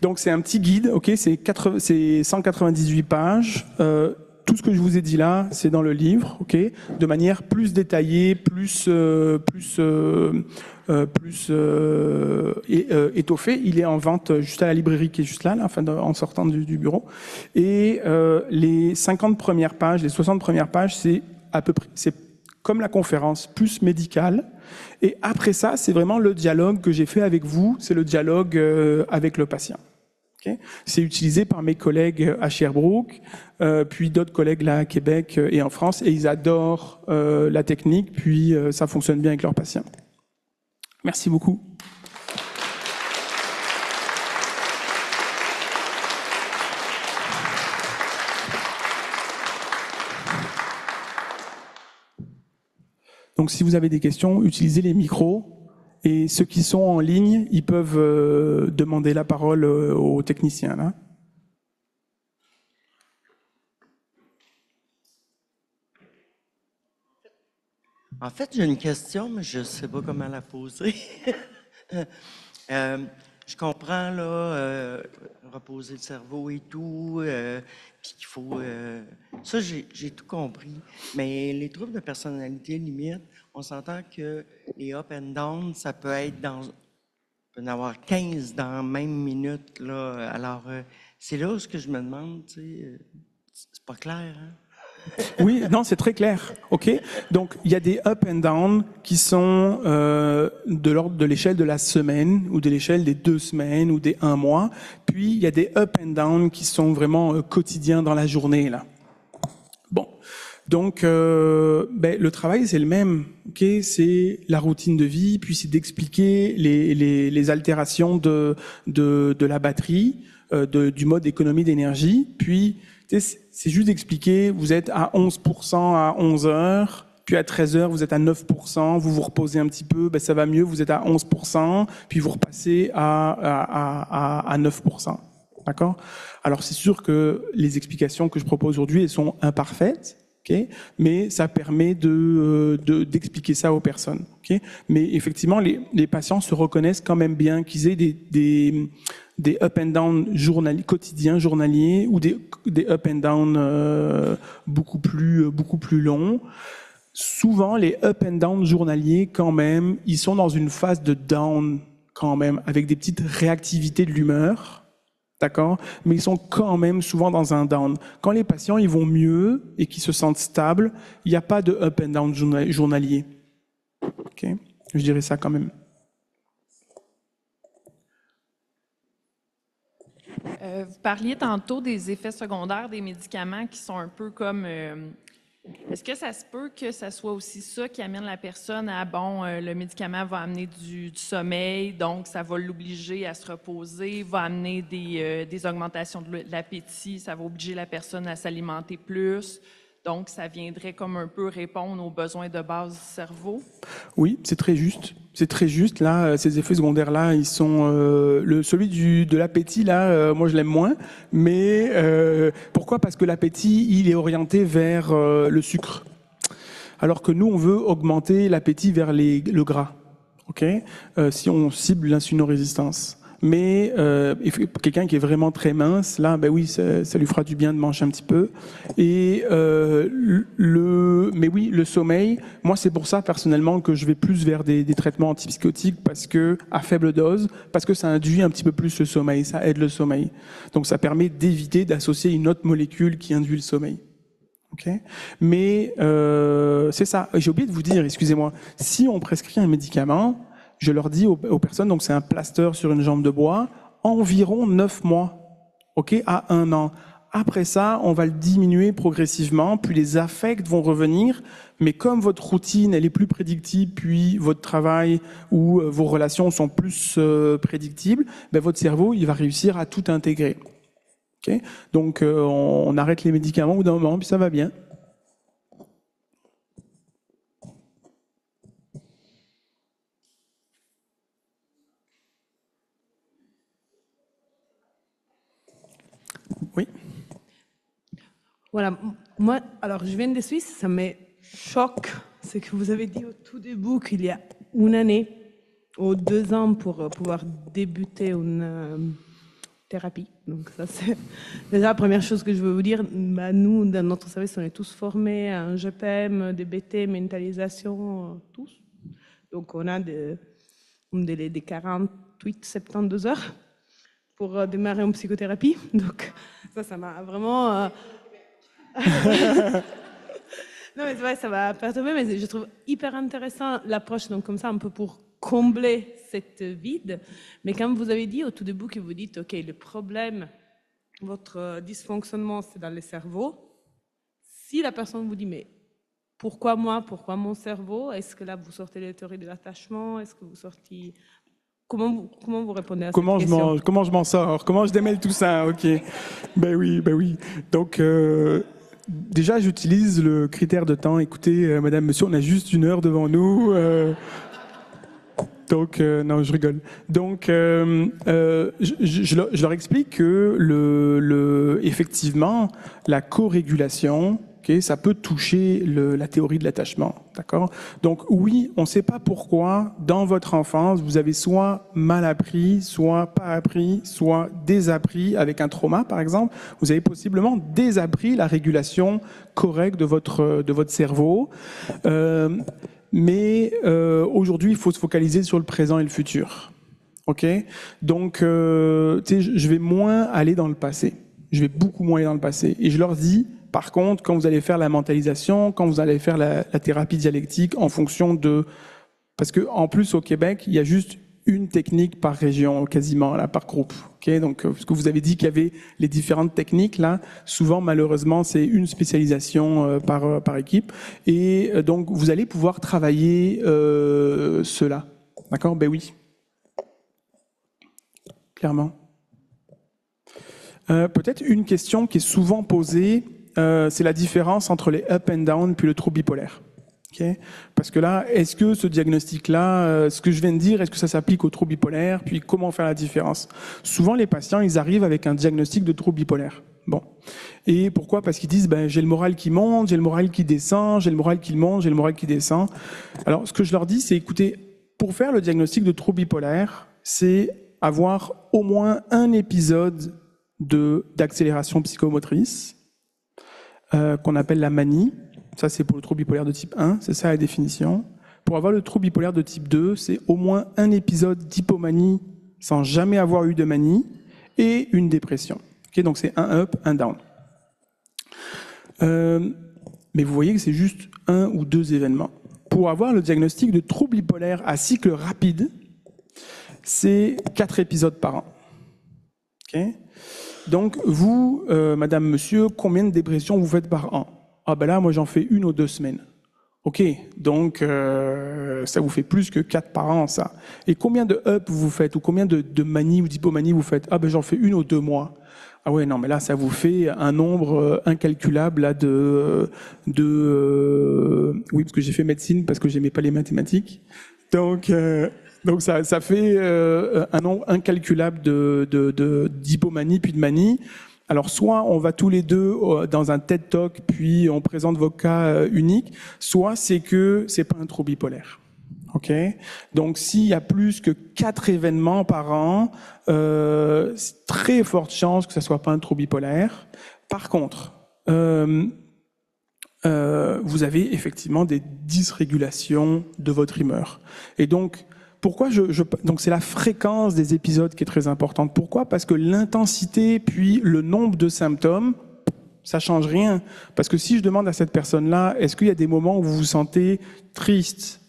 Donc c'est un petit guide, ok, c'est 198 pages. Tout ce que je vous ai dit là, c'est dans le livre, ok, de manière plus détaillée, plus étoffé. Il est en vente juste à la librairie qui est juste là, enfin, en sortant du bureau. Et les 50 premières pages, les 60 premières pages, c'est à peu près, c'est comme la conférence, plus médicale. Et après ça, c'est vraiment le dialogue que j'ai fait avec vous, c'est le dialogue avec le patient. Okay, c'est utilisé par mes collègues à Sherbrooke, puis d'autres collègues là à Québec et en France, et ils adorent la technique, puis ça fonctionne bien avec leurs patients. Merci beaucoup. Donc si vous avez des questions, utilisez les micros. Et ceux qui sont en ligne, ils peuvent demander la parole aux techniciens. Là. En fait, j'ai une question, mais je ne sais pas comment la poser. je comprends, là, reposer le cerveau et tout, puis qu'il faut... ça, j'ai tout compris. Mais les troubles de personnalité, limite, on s'entend que les up and down, ça peut être dans... peut en avoir 15 dans la même minute, là. Alors, c'est là où ce que je me demande, tu sais, c'est pas clair, hein? Oui, non, c'est très clair. OK. Donc, il y a des up and down qui sont de l'ordre de l'échelle de la semaine ou de l'échelle des 2 semaines ou des 1 mois. Puis, il y a des up and down qui sont vraiment quotidiens dans la journée, là. Bon. Donc, ben, le travail, c'est le même. OK, c'est la routine de vie, puis c'est d'expliquer les altérations de la batterie, du mode économie d'énergie, puis... C'est juste d'expliquer, vous êtes à 11% à 11 heures, puis à 13 heures, vous êtes à 9%, vous vous reposez un petit peu, ben ça va mieux, vous êtes à 11%, puis vous repassez à 9%. D'accord? Alors, c'est sûr que les explications que je propose aujourd'hui, elles sont imparfaites, okay, mais ça permet d'expliquer ça aux personnes. Okay, mais effectivement, les patients se reconnaissent quand même bien qu'ils aient des up and down quotidiens, journaliers, ou des up and down beaucoup plus longs. Souvent, les up and down journaliers, quand même, ils sont dans une phase de down, quand même, avec des petites réactivités de l'humeur, d'accord? Mais ils sont quand même souvent dans un down. Quand les patients ils vont mieux et qu'ils se sentent stables, il n'y a pas de up and down journalier. Ok? Je dirais ça quand même. Vous parliez tantôt des effets secondaires des médicaments qui sont un peu comme... est-ce que ça se peut que ça soit aussi ça qui amène la personne à, bon, le médicament va amener du sommeil, donc ça va l'obliger à se reposer, va amener des augmentations de l'appétit, ça va obliger la personne à s'alimenter plus, donc ça viendrait comme un peu répondre aux besoins de base du cerveau? Oui, c'est très juste. C'est très juste, là, ces effets secondaires-là, ils sont... celui de l'appétit, là, moi, je l'aime moins. Mais pourquoi? Parce que l'appétit, il est orienté vers le sucre. Alors que nous, on veut augmenter l'appétit vers le gras, OK, si on cible l'insulinorésistance. Mais quelqu'un qui est vraiment très mince, là, ben oui, ça lui fera du bien de manger un petit peu. Et mais oui, le sommeil, moi c'est pour ça personnellement que je vais plus vers des traitements antipsychotiques parce que à faible dose, parce que ça induit un petit peu plus le sommeil, ça aide le sommeil. Donc ça permet d'éviter d'associer une autre molécule qui induit le sommeil. Okay? Mais c'est ça. J'ai oublié de vous dire, excusez-moi, si on prescrit un médicament. Je leur dis aux personnes, donc c'est un plaster sur une jambe de bois, environ 9 mois, ok, à 1 an. Après ça, on va le diminuer progressivement, puis les affects vont revenir, mais comme votre routine, elle est plus prédictible, puis votre travail ou vos relations sont plus prédictibles, ben votre cerveau, il va réussir à tout intégrer. Okay, donc, on arrête les médicaments au bout d'un moment, puis ça va bien. Oui. Voilà, moi, alors je viens de Suisse, ça me choque ce que vous avez dit au tout début, qu'il y a 1 année ou 2 ans pour pouvoir débuter une thérapie. Donc ça c'est déjà la première chose que je veux vous dire. Bah, nous, dans notre service, on est tous formés en GPM, DBT, mentalisation, tous. Donc on a un délai de 48, 72 heures. Pour démarrer en psychothérapie, donc ça m'a vraiment... non mais ouais, ça m'a perturbé, mais je trouve hyper intéressant l'approche, donc comme ça un peu pour combler cette vide. Mais quand vous avez dit au tout début que vous dites, ok, le problème, votre dysfonctionnement, c'est dans le cerveau, si la personne vous dit, mais pourquoi moi, pourquoi mon cerveau, est-ce que là vous sortez les théories de l'attachement, est-ce que vous sortez... Comment vous répondez à cette question? Comment je m'en sors? Comment je démêle tout ça? OK. Ben oui, ben oui. Donc, déjà, j'utilise le critère de temps. Écoutez, madame, monsieur, on a juste 1 heure devant nous. Donc, non, je rigole. Donc, je leur explique que, effectivement, la co-régulation... Okay, ça peut toucher la théorie de l'attachement, d'accord? Donc oui, on ne sait pas pourquoi, dans votre enfance, vous avez soit mal appris, soit pas appris, soit désappris avec un trauma, par exemple. Vous avez possiblement désappris la régulation correcte de votre cerveau. Mais aujourd'hui, il faut se focaliser sur le présent et le futur. Ok? Donc, je vais moins aller dans le passé. Je vais beaucoup moins aller dans le passé. Et je leur dis... Par contre, quand vous allez faire la mentalisation, quand vous allez faire la thérapie dialectique en fonction de... Parce qu'en plus, au Québec, il y a juste une technique par région, quasiment, là, par groupe. Okay, donc, parce que vous avez dit qu'il y avait les différentes techniques, là, souvent, malheureusement, c'est une spécialisation par équipe. Et donc, vous allez pouvoir travailler cela. D'accord? Ben oui. Clairement. Peut-être une question qui est souvent posée... c'est la différence entre les up and down puis le trouble bipolaire. Okay? Parce que là, est-ce que ce diagnostic-là, ce que je viens de dire, est-ce que ça s'applique au trouble bipolaire? Puis comment faire la différence? Souvent, les patients, ils arrivent avec un diagnostic de trouble bipolaire. Bon. Et pourquoi? Parce qu'ils disent, ben, j'ai le moral qui monte, j'ai le moral qui descend, j'ai le moral qui monte, j'ai le moral qui descend. Alors, ce que je leur dis, c'est, écoutez, pour faire le diagnostic de trouble bipolaire, c'est avoir au moins un épisode d'accélération psychomotrice, qu'on appelle la manie, ça c'est pour le trouble bipolaire de type 1, c'est ça la définition. Pour avoir le trouble bipolaire de type 2, c'est au moins un épisode d'hypomanie sans jamais avoir eu de manie et une dépression. Okay, donc c'est un up, un down. Mais vous voyez que c'est juste un ou deux événements. Pour avoir le diagnostic de trouble bipolaire à cycle rapide, c'est 4 épisodes par an. Okay. Donc, vous, madame, monsieur, combien de dépressions vous faites par an? Ah ben là, moi, j'en fais 1 ou 2 semaines. OK, donc ça vous fait plus que 4 par an, ça. Et combien de up vous faites? Ou combien de manie ou d'hypomanie vous faites? Ah ben j'en fais 1 ou 2 mois. Ah ouais, non, mais là, ça vous fait un nombre incalculable là, oui, parce que j'ai fait médecine, parce que j'aimais pas les mathématiques. Donc ça fait un nombre incalculable d'hypomanie puis de manie. Alors soit on va tous les deux dans un TED Talk puis on présente vos cas uniques, soit c'est que c'est pas un trouble bipolaire. Ok. Donc s'il y a plus que 4 événements par an, c'est très forte chance que ça soit pas un trouble bipolaire. Par contre, vous avez effectivement des dysrégulations de votre humeur. Et donc pourquoi donc c'est la fréquence des épisodes qui est très importante. Pourquoi? Parce que l'intensité puis le nombre de symptômes, ça change rien. Parce que si je demande à cette personne-là, est-ce qu'il y a des moments où vous vous sentez triste,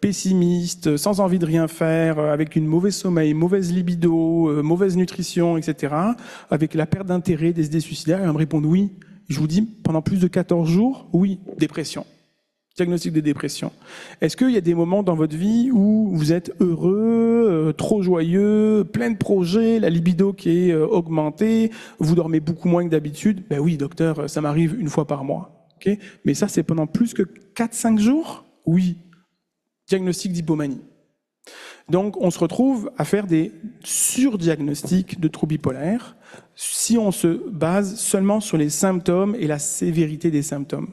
pessimiste, sans envie de rien faire, avec une mauvaise sommeil, mauvaise libido, mauvaise nutrition, etc., avec la perte d'intérêt, des idées suicidaires, elle va me répondre oui. Je vous dis, pendant plus de 14 jours, oui, dépression. Diagnostic de dépression. Est-ce qu'il y a des moments dans votre vie où vous êtes heureux, trop joyeux, plein de projets, la libido qui est augmentée, vous dormez beaucoup moins que d'habitude? Ben oui, docteur, ça m'arrive 1 fois par mois. Okay? Mais ça, c'est pendant plus que 4-5 jours? Oui. Diagnostic d'hypomanie. Donc, on se retrouve à faire des surdiagnostics de troubles bipolaires si on se base seulement sur les symptômes et la sévérité des symptômes.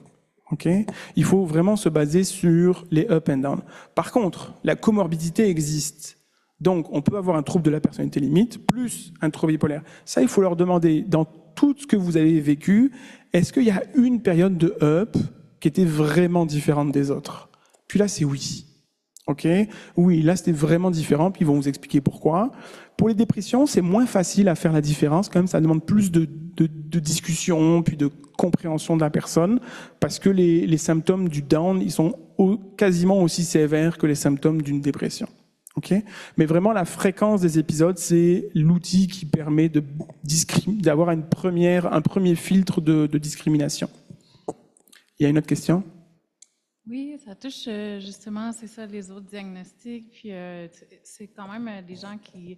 Okay? Il faut vraiment se baser sur les up and down. Par contre, la comorbidité existe. Donc, on peut avoir un trouble de la personnalité limite plus un trouble bipolaire. Ça, il faut leur demander, dans tout ce que vous avez vécu, est-ce qu'il y a une période de up qui était vraiment différente des autres? Puis là, c'est oui. OK? Oui, là, c'était vraiment différent, puis ils vont vous expliquer pourquoi. Pour les dépressions, c'est moins facile à faire la différence, quand même, ça demande plus de discussion, puis de compréhension de la personne, parce que les symptômes du down, ils sont quasiment aussi sévères que les symptômes d'une dépression. Ok? Mais vraiment, la fréquence des épisodes, c'est l'outil qui permet d'avoir un premier filtre de discrimination. Il y a une autre question? Oui, ça touche justement, c'est ça, les autres diagnostics, puis c'est quand même des gens qui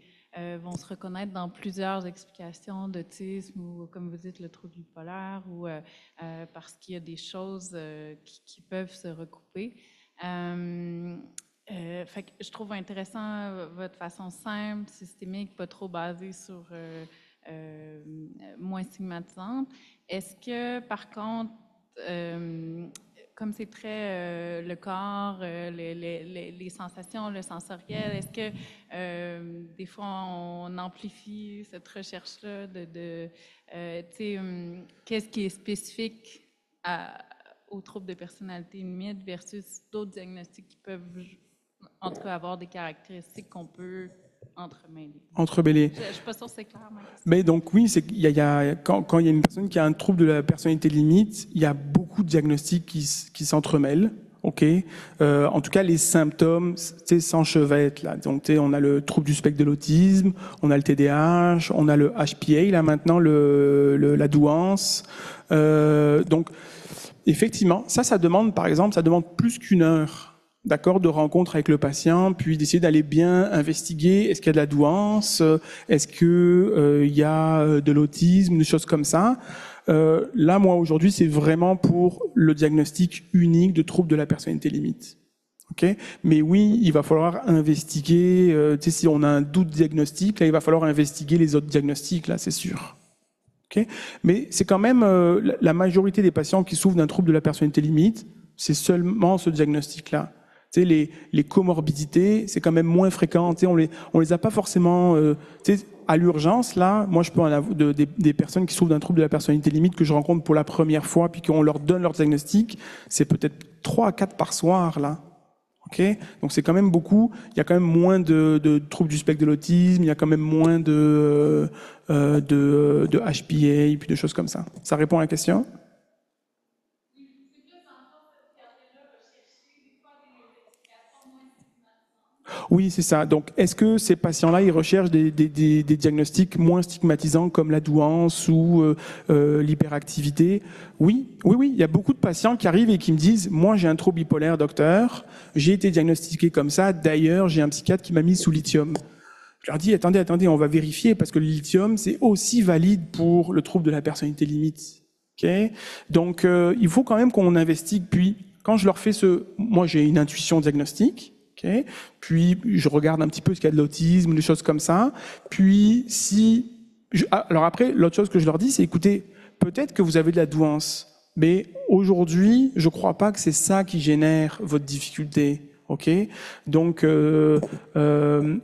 vont se reconnaître dans plusieurs explications d'autisme ou, comme vous dites, le trouble bipolaire, ou parce qu'il y a des choses qui peuvent se recouper. Fait que je trouve intéressant votre façon simple, systémique, pas trop basée sur moins stigmatisante. Est-ce que, par contre, comme c'est très le corps, les sensations, le sensoriel, est-ce que des fois on amplifie cette recherche-là de qu'est-ce qui est spécifique aux troubles de personnalité limite versus d'autres diagnostics qui peuvent, en tout cas, avoir des caractéristiques qu'on peut entremêler. Je ne suis pas sûre que c'est clair. Mais donc oui, quand il y a une personne qui a un trouble de la personnalité limite, il y a beaucoup de diagnostics qui s'entremêlent. Okay. En tout cas, les symptômes s'enchevêtrent. Donc, on a le trouble du spectre de l'autisme, on a le TDAH, on a le HPA, là maintenant, la douance. Donc, effectivement, ça demande, par exemple, ça demande plus qu'une heure. D'accord, de rencontre avec le patient, puis d'essayer d'aller bien investiguer, est-ce qu'il y a de la douance, est-ce qu'il y a de l'autisme, des choses comme ça. Là, moi, aujourd'hui, c'est vraiment pour le diagnostic unique de troubles de la personnalité limite. Okay? Mais oui, il va falloir investiguer, si on a un doute diagnostic, là, il va falloir investiguer les autres diagnostics, là, c'est sûr. Okay? Mais c'est quand même la majorité des patients qui souffrent d'un trouble de la personnalité limite, c'est seulement ce diagnostic-là. Les comorbidités, c'est quand même moins fréquent. On les a pas forcément à l'urgence. Là, moi, je peux en avoir des personnes qui souffrent d'un trouble de la personnalité limite que je rencontre pour la première fois, puis qu'on leur donne leur diagnostic. C'est peut-être 3 à 4 par soir, là. Okay? Donc c'est quand même beaucoup. Il y a quand même moins de troubles du spectre de l'autisme. Il y a quand même moins de HPA, puis de choses comme ça. Ça répond à la question? Oui, c'est ça. Donc, est-ce que ces patients-là, ils recherchent des diagnostics moins stigmatisants comme la douance ou l'hyperactivité? Oui. Il y a beaucoup de patients qui arrivent et qui me disent « Moi, j'ai un trouble bipolaire, docteur. J'ai été diagnostiqué comme ça. D'ailleurs, j'ai un psychiatre qui m'a mis sous lithium. » Je leur dis « Attendez, on va vérifier parce que le lithium, c'est aussi valide pour le trouble de la personnalité limite. Okay » Donc, il faut quand même qu'on investigue. Puis, quand je leur fais moi, j'ai une intuition diagnostique. Okay. Puis je regarde un petit peu ce qu'il y a de l'autisme, des choses comme ça. Puis alors après, l'autre chose que je leur dis, c'est écoutez, peut-être que vous avez de la douance, mais aujourd'hui, je ne crois pas que c'est ça qui génère votre difficulté. Okay. Donc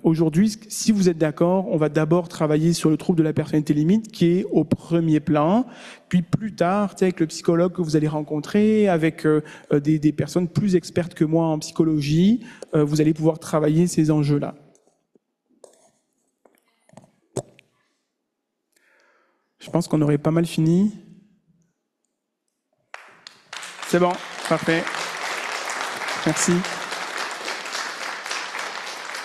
aujourd'hui, si vous êtes d'accord, on va d'abord travailler sur le trouble de la personnalité limite qui est au premier plan, puis plus tard, avec le psychologue que vous allez rencontrer, avec des personnes plus expertes que moi en psychologie, vous allez pouvoir travailler ces enjeux-là. Je pense qu'on aurait pas mal fini. C'est bon, parfait. Merci.